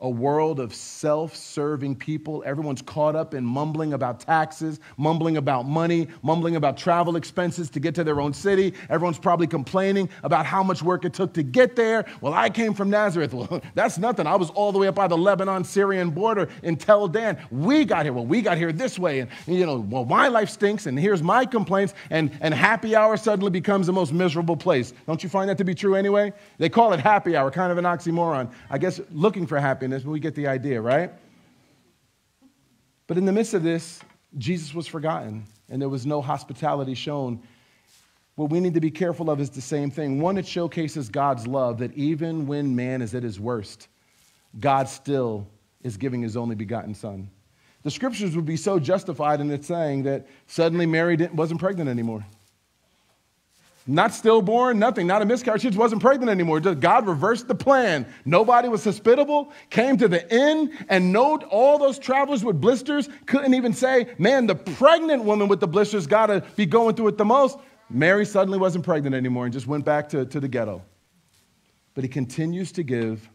A world of self-serving people. Everyone's caught up in mumbling about taxes, mumbling about money, mumbling about travel expenses to get to their own city. Everyone's probably complaining about how much work it took to get there. Well, I came from Nazareth. Well, that's nothing. I was all the way up by the Lebanon-Syrian border in Tel Dan. We got here. Well, we got here this way. And, you know, well, my life stinks, and here's my complaints. And happy hour suddenly becomes the most miserable place. Don't you find that to be true anyway? They call it happy hour, kind of an oxymoron. I guess looking for happiness. But we get the idea, right? But in the midst of this, Jesus was forgotten, and there was no hospitality shown. What we need to be careful of is the same thing. One, it showcases God's love, that even when man is at his worst, God still is giving his only begotten son. The scriptures would be so justified in it saying that suddenly Mary wasn't pregnant anymore. Not stillborn, nothing, not a miscarriage. She just wasn't pregnant anymore. God reversed the plan. Nobody was hospitable, came to the inn, and note all those travelers with blisters couldn't even say, man, the pregnant woman with the blisters got to be going through it the most. Mary suddenly wasn't pregnant anymore and just went back to the ghetto. But he continues to give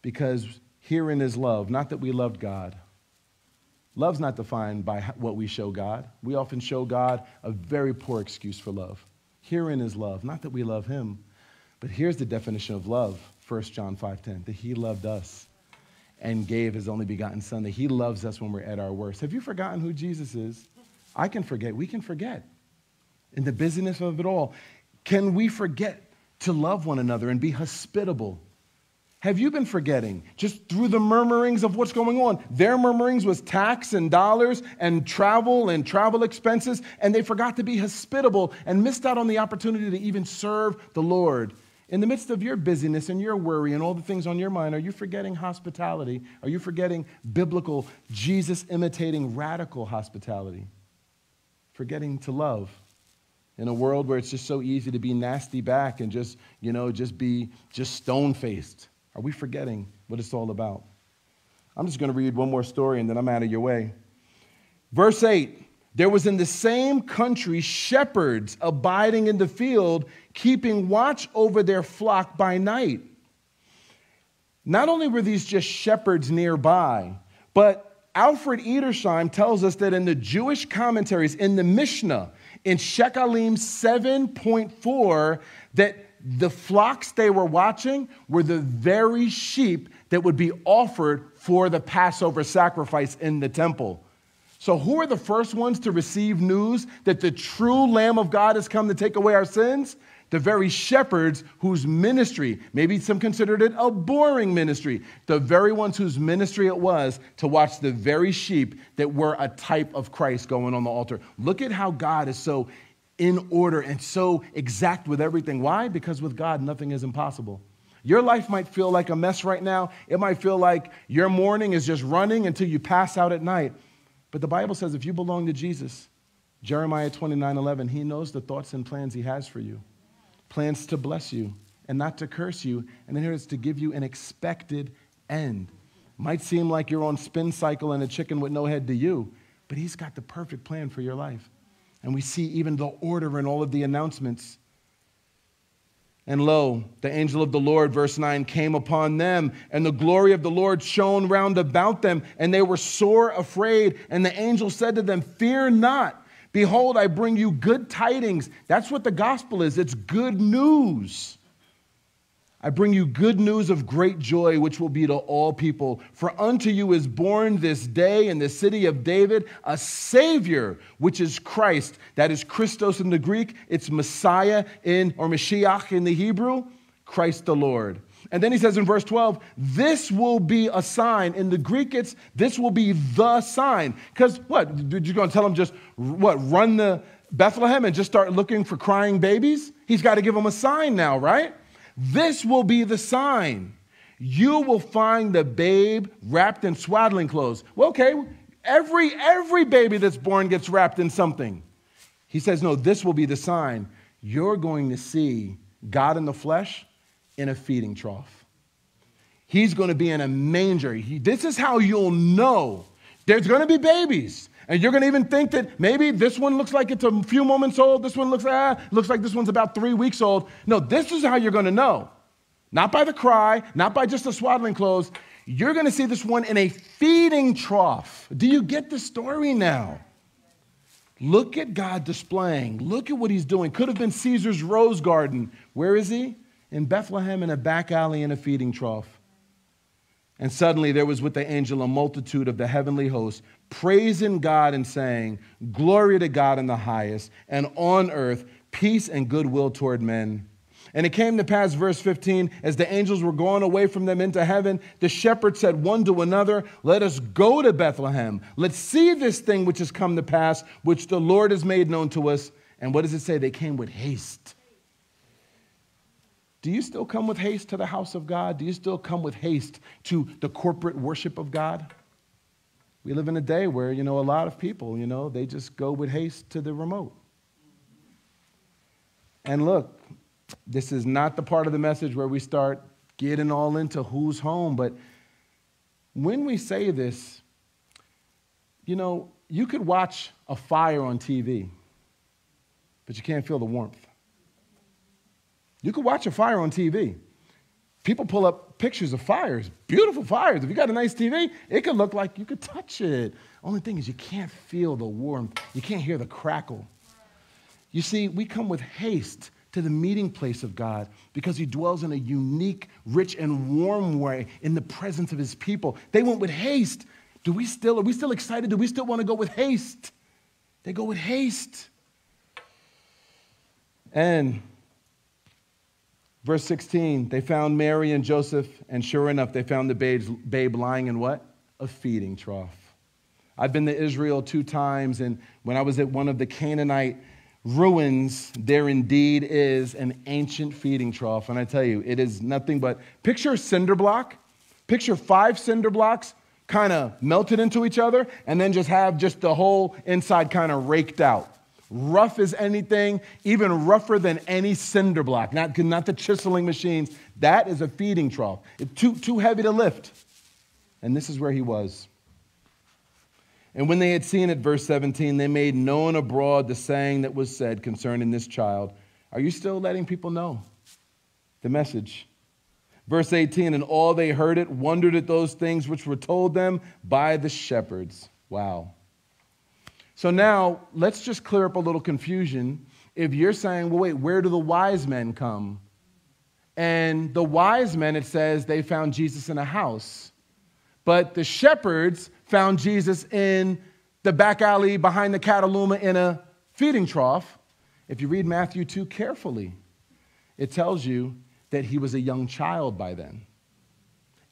because herein is love, not that we loved God. Love's not defined by what we show God. We often show God a very poor excuse for love. Herein is love, not that we love him, but here's the definition of love, 1 John 5:10, that he loved us and gave his only begotten son, that he loves us when we're at our worst. Have you forgotten who Jesus is? I can forget, we can forget. In the busyness of it all, can we forget to love one another and be hospitable? Have you been forgetting just through the murmurings of what's going on? Their murmurings was tax and dollars and travel expenses, and they forgot to be hospitable and missed out on the opportunity to even serve the Lord. In the midst of your busyness and your worry and all the things on your mind, are you forgetting hospitality? Are you forgetting biblical, Jesus-imitating, radical hospitality? Forgetting to love. In a world where it's just so easy to be nasty back and just, you know, just be stone-faced. Are we forgetting what it's all about? I'm just going to read one more story and then I'm out of your way. Verse 8, there was in the same country shepherds abiding in the field, keeping watch over their flock by night. Not only were these just shepherds nearby, but Alfred Edersheim tells us that in the Jewish commentaries, in the Mishnah, in Shekalim 7.4, that the flocks they were watching were the very sheep that would be offered for the Passover sacrifice in the temple. So who are the first ones to receive news that the true Lamb of God has come to take away our sins? The very shepherds whose ministry, maybe some considered it a boring ministry, the very ones whose ministry it was to watch the very sheep that were a type of Christ going on the altar. Look at how God is so in order and so exact with everything. Why? Because with God, nothing is impossible. Your life might feel like a mess right now. It might feel like your morning is just running until you pass out at night. But the Bible says if you belong to Jesus, Jeremiah 29:11, he knows the thoughts and plans he has for you. Plans to bless you and not to curse you. And then here it's to give you an expected end. Might seem like you're on spin cycle and a chicken with no head to you, but he's got the perfect plan for your life. And we see even the order in all of the announcements. And lo, the angel of the Lord, verse 9, came upon them, and the glory of the Lord shone round about them, and they were sore afraid. And the angel said to them, fear not, behold, I bring you good tidings. That's what the gospel is. It's good news. I bring you good news of great joy, which will be to all people. For unto you is born this day in the city of David a Savior, which is Christ. That is Christos in the Greek. It's Messiah in, or Mashiach in the Hebrew, Christ the Lord. And then he says in verse 12, this will be a sign. In the Greek, it's this will be the sign. Because what? You're going to tell them just, what, run the Bethlehem and just start looking for crying babies? He's got to give them a sign now, right? This will be the sign. You will find the babe wrapped in swaddling clothes. Well, okay, every baby that's born gets wrapped in something. He says, no, this will be the sign. You're going to see God in the flesh in a feeding trough. He's going to be in a manger. This is how you'll know. There's going to be babies. And you're going to even think that maybe this one looks like it's a few moments old. This one looks like this one's about 3 weeks old. No, this is how you're going to know. Not by the cry, not by just the swaddling clothes. You're going to see this one in a feeding trough. Do you get the story now? Look at God displaying. Look at what he's doing. Could have been Caesar's rose garden. Where is he? In Bethlehem, in a back alley, in a feeding trough. And suddenly there was with the angel a multitude of the heavenly host, praising God and saying, glory to God in the highest, and on earth, peace and goodwill toward men. And it came to pass, verse 15, as the angels were going away from them into heaven, the shepherds said one to another, let us go to Bethlehem. Let's see this thing which has come to pass, which the Lord has made known to us. And what does it say? They came with haste. Do you still come with haste to the house of God? Do you still come with haste to the corporate worship of God? We live in a day where, a lot of people, they just go with haste to the remote. And look, this is not the part of the message where we start getting all into who's home, but when we say this, you could watch a fire on TV, but you can't feel the warmth. You could watch a fire on TV. People pull up pictures of fires, beautiful fires. If you got a nice TV, it could look like you could touch it. Only thing is you can't feel the warmth. You can't hear the crackle. You see, we come with haste to the meeting place of God because he dwells in a unique, rich, and warm way in the presence of his people. They went with haste. Are we still excited? Do we still want to go with haste? They go with haste. And verse 16, they found Mary and Joseph, and sure enough, they found the babe lying in what? A feeding trough. I've been to Israel 2 times, and when I was at one of the Canaanite ruins, there indeed is an ancient feeding trough. And I tell you, it is nothing but, picture a cinder block, picture 5 cinder blocks kind of melted into each other, and then just have the whole inside kind of raked out. Rough as anything, even rougher than any cinder block, not the chiseling machines. That is a feeding trough. It's too heavy to lift. And this is where he was. And when they had seen it, verse 17, they made known abroad the saying that was said concerning this child. Are you still letting people know the message? Verse 18, and all they heard it wondered at those things which were told them by the shepherds. Wow. So now let's just clear up a little confusion. If you're saying, well, wait, where do the wise men come? And the wise men, it says they found Jesus in a house. But the shepherds found Jesus in the back alley behind the kataluma in a feeding trough. If you read Matthew 2 carefully, it tells you that he was a young child by then.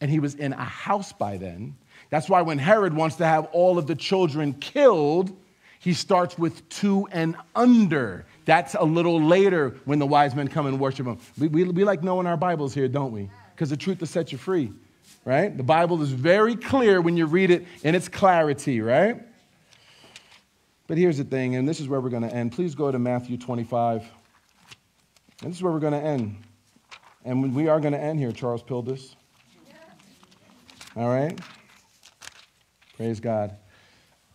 And he was in a house by then. That's why when Herod wants to have all of the children killed, he starts with 2 and under. That's a little later when the wise men come and worship him. We like knowing our Bibles here, don't we? Because the truth will set you free. Right? The Bible is very clear when you read it in its clarity, right? But here's the thing, and this is where we're going to end. Please go to Matthew 25. And this is where we're going to end. And we are going to end here, Charles Pildes. All right? Praise God.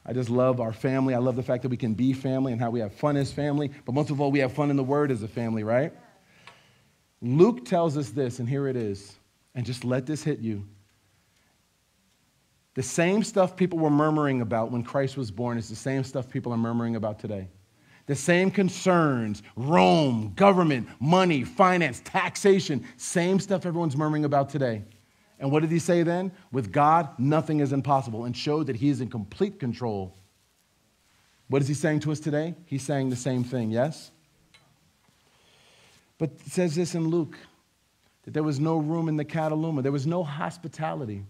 I just love our family. I love the fact that we can be family and how we have fun as family. But most of all, we have fun in the Word as a family, right? Luke tells us this, and here it is. And just let this hit you. The same stuff people were murmuring about when Christ was born is the same stuff people are murmuring about today. The same concerns, Rome, government, money, finance, taxation, same stuff everyone's murmuring about today. And what did he say then? With God, nothing is impossible, and showed that he is in complete control. What is he saying to us today? He's saying the same thing, yes? But it says this in Luke, that there was no room in the kataluma. There was no hospitality.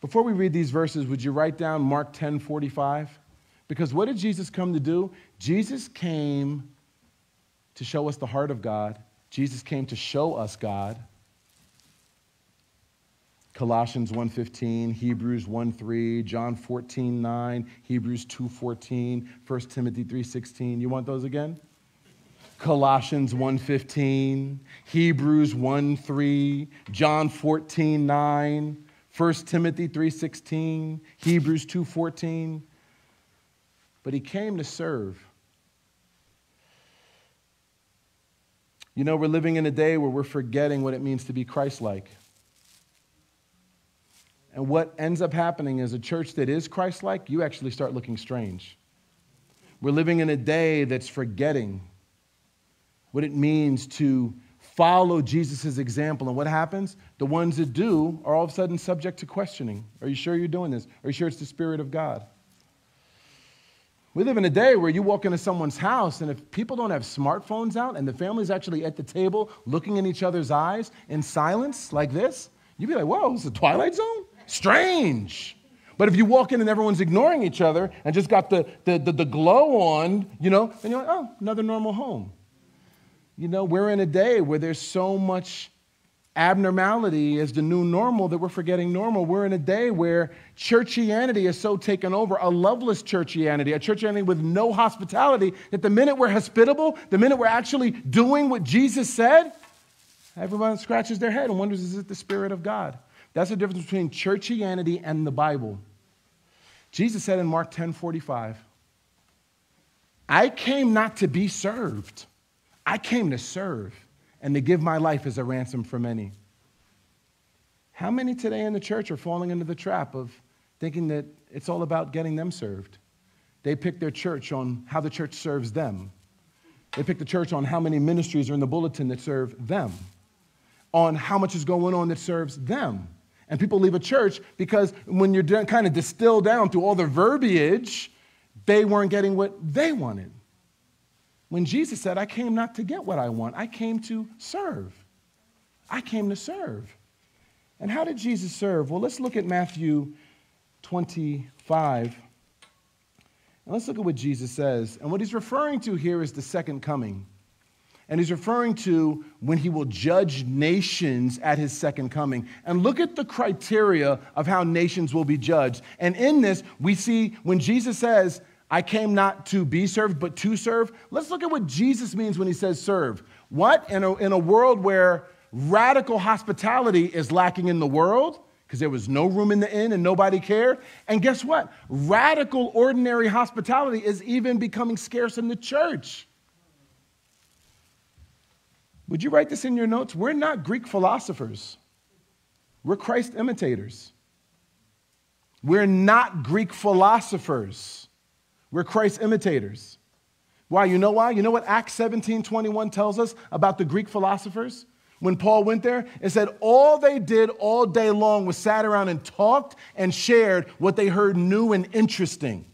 Before we read these verses, would you write down Mark 10:45? Because what did Jesus come to do? Jesus came to show us the heart of God. Jesus came to show us God. Colossians 1:15, Hebrews 1:3, John 14:9, Hebrews 2:14, 1 Timothy 3:16. You want those again? Colossians 1:15, Hebrews 1:3, John 14:9, 1 Timothy 3:16, Hebrews 2:14. But he came to serve. You know, we're living in a day where we're forgetting what it means to be Christ-like. And what ends up happening is a church that is Christ-like, you actually start looking strange. We're living in a day that's forgetting what it means to follow Jesus' example. And what happens? The ones that do are all of a sudden subject to questioning. Are you sure you're doing this? Are you sure it's the Spirit of God? We live in a day where you walk into someone's house, and if people don't have smartphones out and the family's actually at the table looking in each other's eyes in silence like this, you'd be like, whoa, is it Twilight Zone? Strange. But if you walk in and everyone's ignoring each other and just got the glow on, you know, then you're like, oh, another normal home. You know, we're in a day where there's so much abnormality is the new normal that we're forgetting normal. We're in a day where churchianity is so taken over, a loveless churchianity, a churchianity with no hospitality, that the minute we're hospitable, the minute we're actually doing what Jesus said, everyone scratches their head and wonders, is it the Spirit of God? That's the difference between churchianity and the Bible. Jesus said in Mark 10:45, I came not to be served. I came to serve, and to give my life as a ransom for many. How many today in the church are falling into the trap of thinking that it's all about getting them served? They pick their church on how the church serves them. They pick the church on how many ministries are in the bulletin that serve them, on how much is going on that serves them. And people leave a church because when you're kind of distilled down through all the verbiage, they weren't getting what they wanted. When Jesus said, I came not to get what I want. I came to serve. I came to serve. And how did Jesus serve? Well, let's look at Matthew 25. And let's look at what Jesus says. And what he's referring to here is the second coming. And he's referring to when he will judge nations at his second coming. And look at the criteria of how nations will be judged. And in this, we see when Jesus says, I came not to be served, but to serve. Let's look at what Jesus means when he says serve. What? In a world where radical hospitality is lacking in the world, because there was no room in the inn and nobody cared. And guess what? Radical, ordinary hospitality is even becoming scarce in the church. Would you write this in your notes? We're not Greek philosophers. We're Christ imitators. We're not Greek philosophers. We're Christ imitators. Why? You know why? You know what Acts 17:21 tells us about the Greek philosophers? When Paul went there, it said all they did all day long was sat around and talked and shared what they heard new and interesting.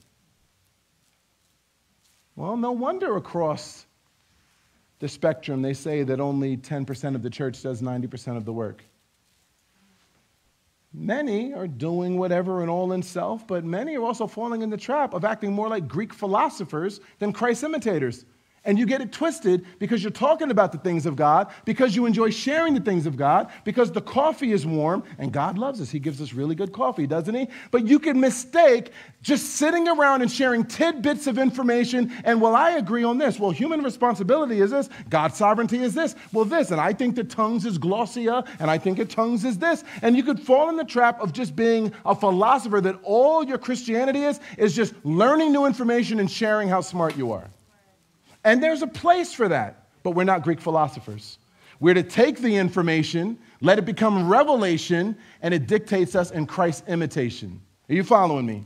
Well, no wonder across the spectrum they say that only 10% of the church does 90% of the work. Many are doing whatever and all in self, but many are also falling in the trap of acting more like Greek philosophers than Christ imitators. And you get it twisted because you're talking about the things of God, because you enjoy sharing the things of God, because the coffee is warm, and God loves us. He gives us really good coffee, doesn't he? But you can mistake just sitting around and sharing tidbits of information, and well, I agree on this. Well, human responsibility is this. God's sovereignty is this. Well, this, and I think that tongues is glossia, and I think that tongues is this. And you could fall in the trap of just being a philosopher that all your Christianity is just learning new information and sharing how smart you are. And there's a place for that, but we're not Greek philosophers. We're to take the information, let it become revelation, and it dictates us in Christ's imitation. Are you following me?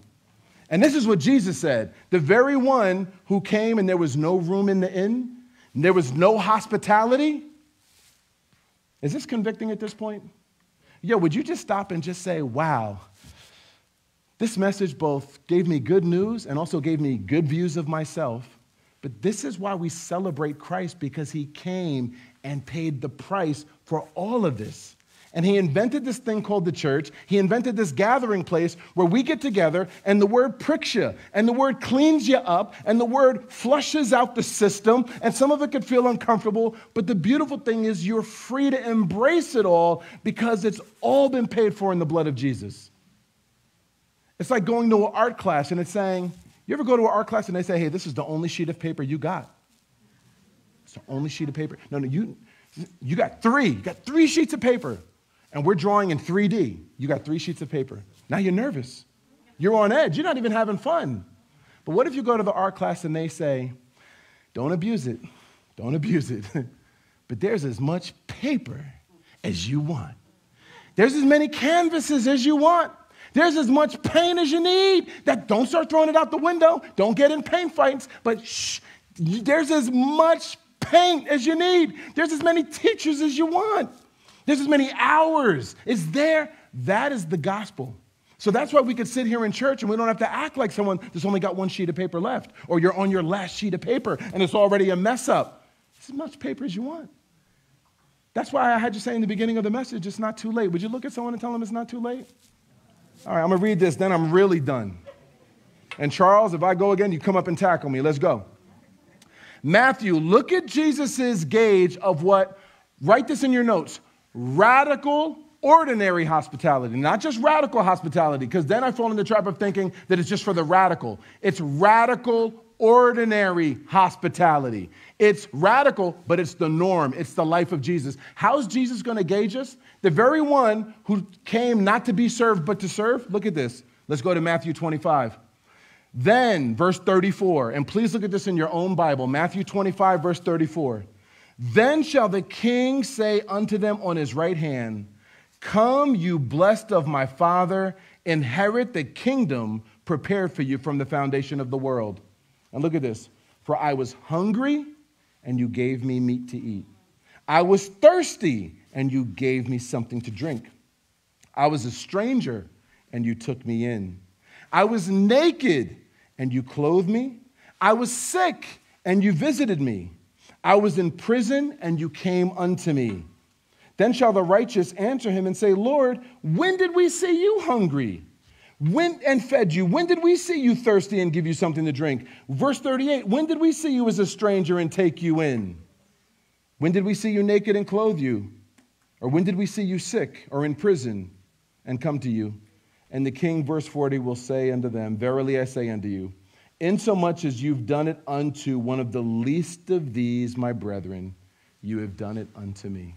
And this is what Jesus said. The very one who came and there was no room in the inn, and there was no hospitality. Is this convicting at this point? Yeah, would you just stop and just say, wow, this message both gave me good news and also gave me good views of myself. But this is why we celebrate Christ, because he came and paid the price for all of this. And he invented this thing called the church. He invented this gathering place where we get together, and the word pricks you, and the word cleans you up, and the word flushes out the system, and some of it could feel uncomfortable, but the beautiful thing is you're free to embrace it all because it's all been paid for in the blood of Jesus. It's like going to an art class and it's saying, you ever go to an art class and they say, hey, this is the only sheet of paper you got. It's the only sheet of paper. No, you got three. You got three sheets of paper. And we're drawing in 3D. You got three sheets of paper. Now you're nervous. You're on edge. You're not even having fun. But what if you go to the art class and they say, don't abuse it. Don't abuse it. But there's as much paper as you want. There's as many canvases as you want. There's as much paint as you need. That don't start throwing it out the window. Don't get in paint fights. But shh, there's as much paint as you need. There's as many teachers as you want. There's as many hours. It's there. That is the gospel. So that's why we could sit here in church and we don't have to act like someone that's only got one sheet of paper left, or you're on your last sheet of paper and it's already a mess up. It's as much paper as you want. That's why I had you say in the beginning of the message, it's not too late. Would you look at someone and tell them it's not too late? All right, I'm going to read this, then I'm really done. And Charles, if I go again, you come up and tackle me. Let's go. Matthew, look at Jesus's gauge of what, write this in your notes, radical, ordinary hospitality, not just radical hospitality, because then I fall into the trap of thinking that it's just for the radical. It's radical, ordinary hospitality. It's radical, but it's the norm. It's the life of Jesus. How's Jesus going to gauge us? The very one who came not to be served, but to serve. Look at this. Let's go to Matthew 25. Then, verse 34, and please look at this in your own Bible, Matthew 25, verse 34. Then shall the king say unto them on his right hand, come, you blessed of my Father, inherit the kingdom prepared for you from the foundation of the world. And look at this. For I was hungry, and you gave me meat to eat. I was thirsty, and you gave me something to drink. I was a stranger, and you took me in. I was naked, and you clothed me. I was sick, and you visited me. I was in prison, and you came unto me. Then shall the righteous answer him and say, Lord, when did we see you hungry and fed you? When did we see you thirsty and give you something to drink? Verse 38, when did we see you as a stranger and take you in? When did we see you naked and clothe you? Or when did we see you sick or in prison and come to you? And the king, verse 40, will say unto them, verily I say unto you, insomuch as you've done it unto one of the least of these, my brethren, you have done it unto me.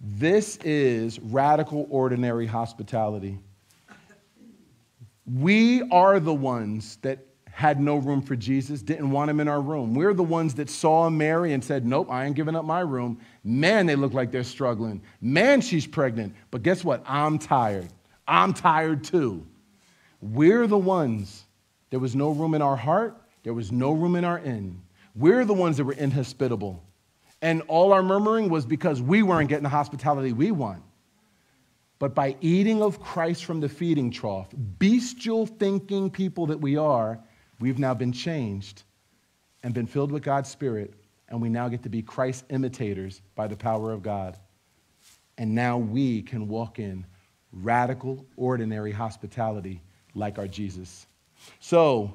This is radical, ordinary hospitality. We are the ones that had no room for Jesus, didn't want him in our room. We're the ones that saw Mary and said, nope, I ain't giving up my room. Man, they look like they're struggling. Man, she's pregnant. But guess what? I'm tired. I'm tired too. We're the ones. There was no room in our heart. There was no room in our inn. We're the ones that were inhospitable. And all our murmuring was because we weren't getting the hospitality we want. But by eating of Christ from the feeding trough, bestial thinking people that we are, we've now been changed and been filled with God's Spirit, and we now get to be Christ imitators by the power of God. And now we can walk in radical, ordinary hospitality like our Jesus. So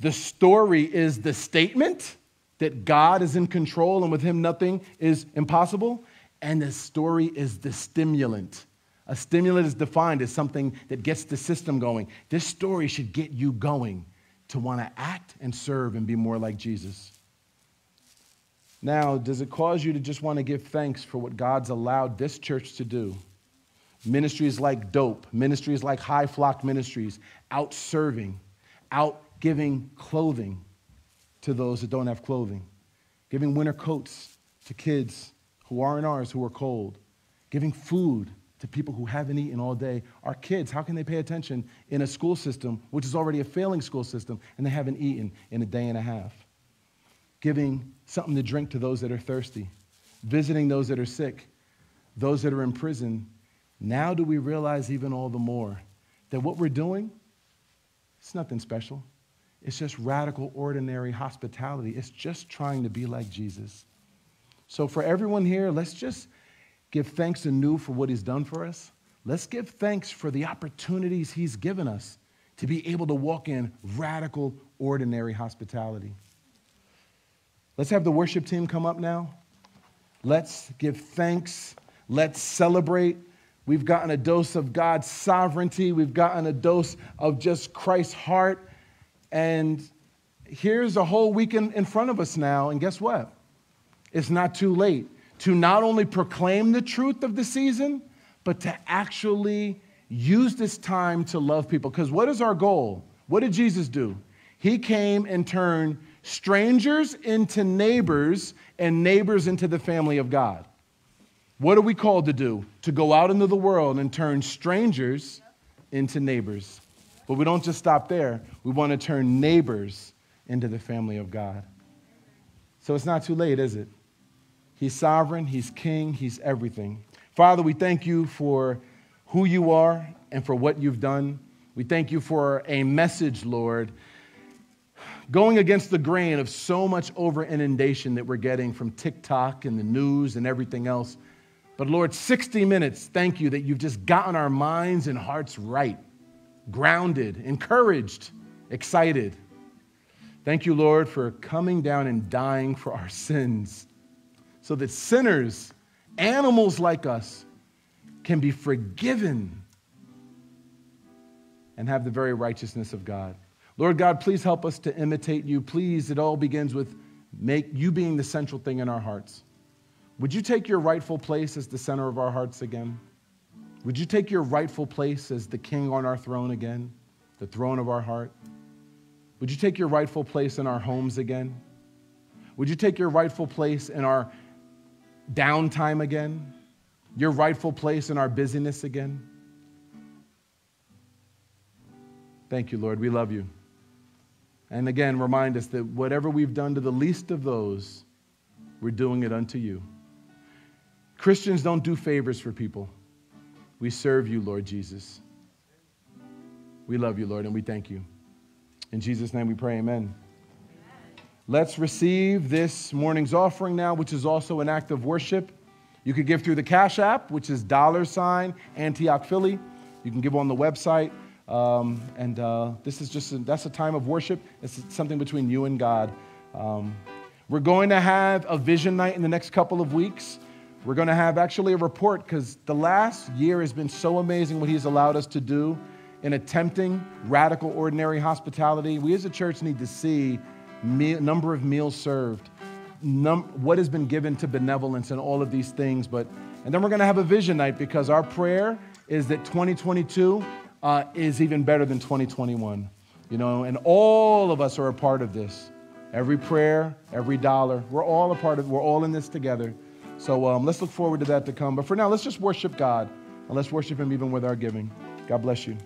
the story is the statement that God is in control and with him nothing is impossible, and the story is the stimulant. A stimulant is defined as something that gets the system going. This story should get you going to want to act and serve and be more like Jesus. Now, does it cause you to just want to give thanks for what God's allowed this church to do? Ministries like Dope, ministries like High Flock Ministries, out serving, out giving clothing to those that don't have clothing, giving winter coats to kids who aren't ours, who are cold, giving food to people who haven't eaten all day. Our kids, how can they pay attention in a school system, which is already a failing school system, and they haven't eaten in a day and a half? Giving something to drink to those that are thirsty, visiting those that are sick, those that are in prison. Now do we realize even all the more that what we're doing, it's nothing special. It's just radical, ordinary hospitality. It's just trying to be like Jesus. So for everyone here, let's just give thanks anew for what he's done for us. Let's give thanks for the opportunities he's given us to be able to walk in radical, ordinary hospitality. Let's have the worship team come up now. Let's give thanks. Let's celebrate. We've gotten a dose of God's sovereignty. We've gotten a dose of just Christ's heart. And here's a whole weekend in front of us now. And guess what? It's not too late to not only proclaim the truth of the season, but to actually use this time to love people. Because what is our goal? What did Jesus do? He came and turned strangers into neighbors and neighbors into the family of God. What are we called to do? To go out into the world and turn strangers into neighbors. But we don't just stop there. We want to turn neighbors into the family of God. So it's not too late, is it? He's sovereign, he's king, he's everything. Father, we thank you for who you are and for what you've done. We thank you for a message, Lord, going against the grain of so much over-inundation that we're getting from TikTok and the news and everything else. But Lord, 60 minutes, thank you that you've just gotten our minds and hearts right, grounded, encouraged, excited. Thank you, Lord, for coming down and dying for our sins so that sinners, animals like us, can be forgiven and have the very righteousness of God. Lord God, please help us to imitate you. Please, it all begins with you being the central thing in our hearts. Would you take your rightful place as the center of our hearts again? Would you take your rightful place as the king on our throne again, the throne of our heart? Would you take your rightful place in our homes again? Would you take your rightful place in our downtime again? Your rightful place in our busyness again? Thank you, Lord. We love you. And again, remind us that whatever we've done to the least of those, we're doing it unto you. Christians don't do favors for people. We serve you, Lord Jesus. We love you, Lord, and we thank you. In Jesus' name we pray, amen. Let's receive this morning's offering now, which is also an act of worship. You could give through the Cash App, which is $ Antioch Philly. You can give on the website. This is just, that's a time of worship. It's something between you and God. We're going to have a vision night in the next couple of weeks. We're going to have actually a report because the last year has been so amazing what he's allowed us to do in attempting radical, ordinary hospitality. We as a church need to see number of meals served, what has been given to benevolence and all of these things. And then we're going to have a vision night because our prayer is that 2022 is even better than 2021, and all of us are a part of this. Every prayer, every dollar, we're all a part of it. We're all in this together. So let's look forward to that to come. But for now, let's just worship God, and let's worship him even with our giving. God bless you.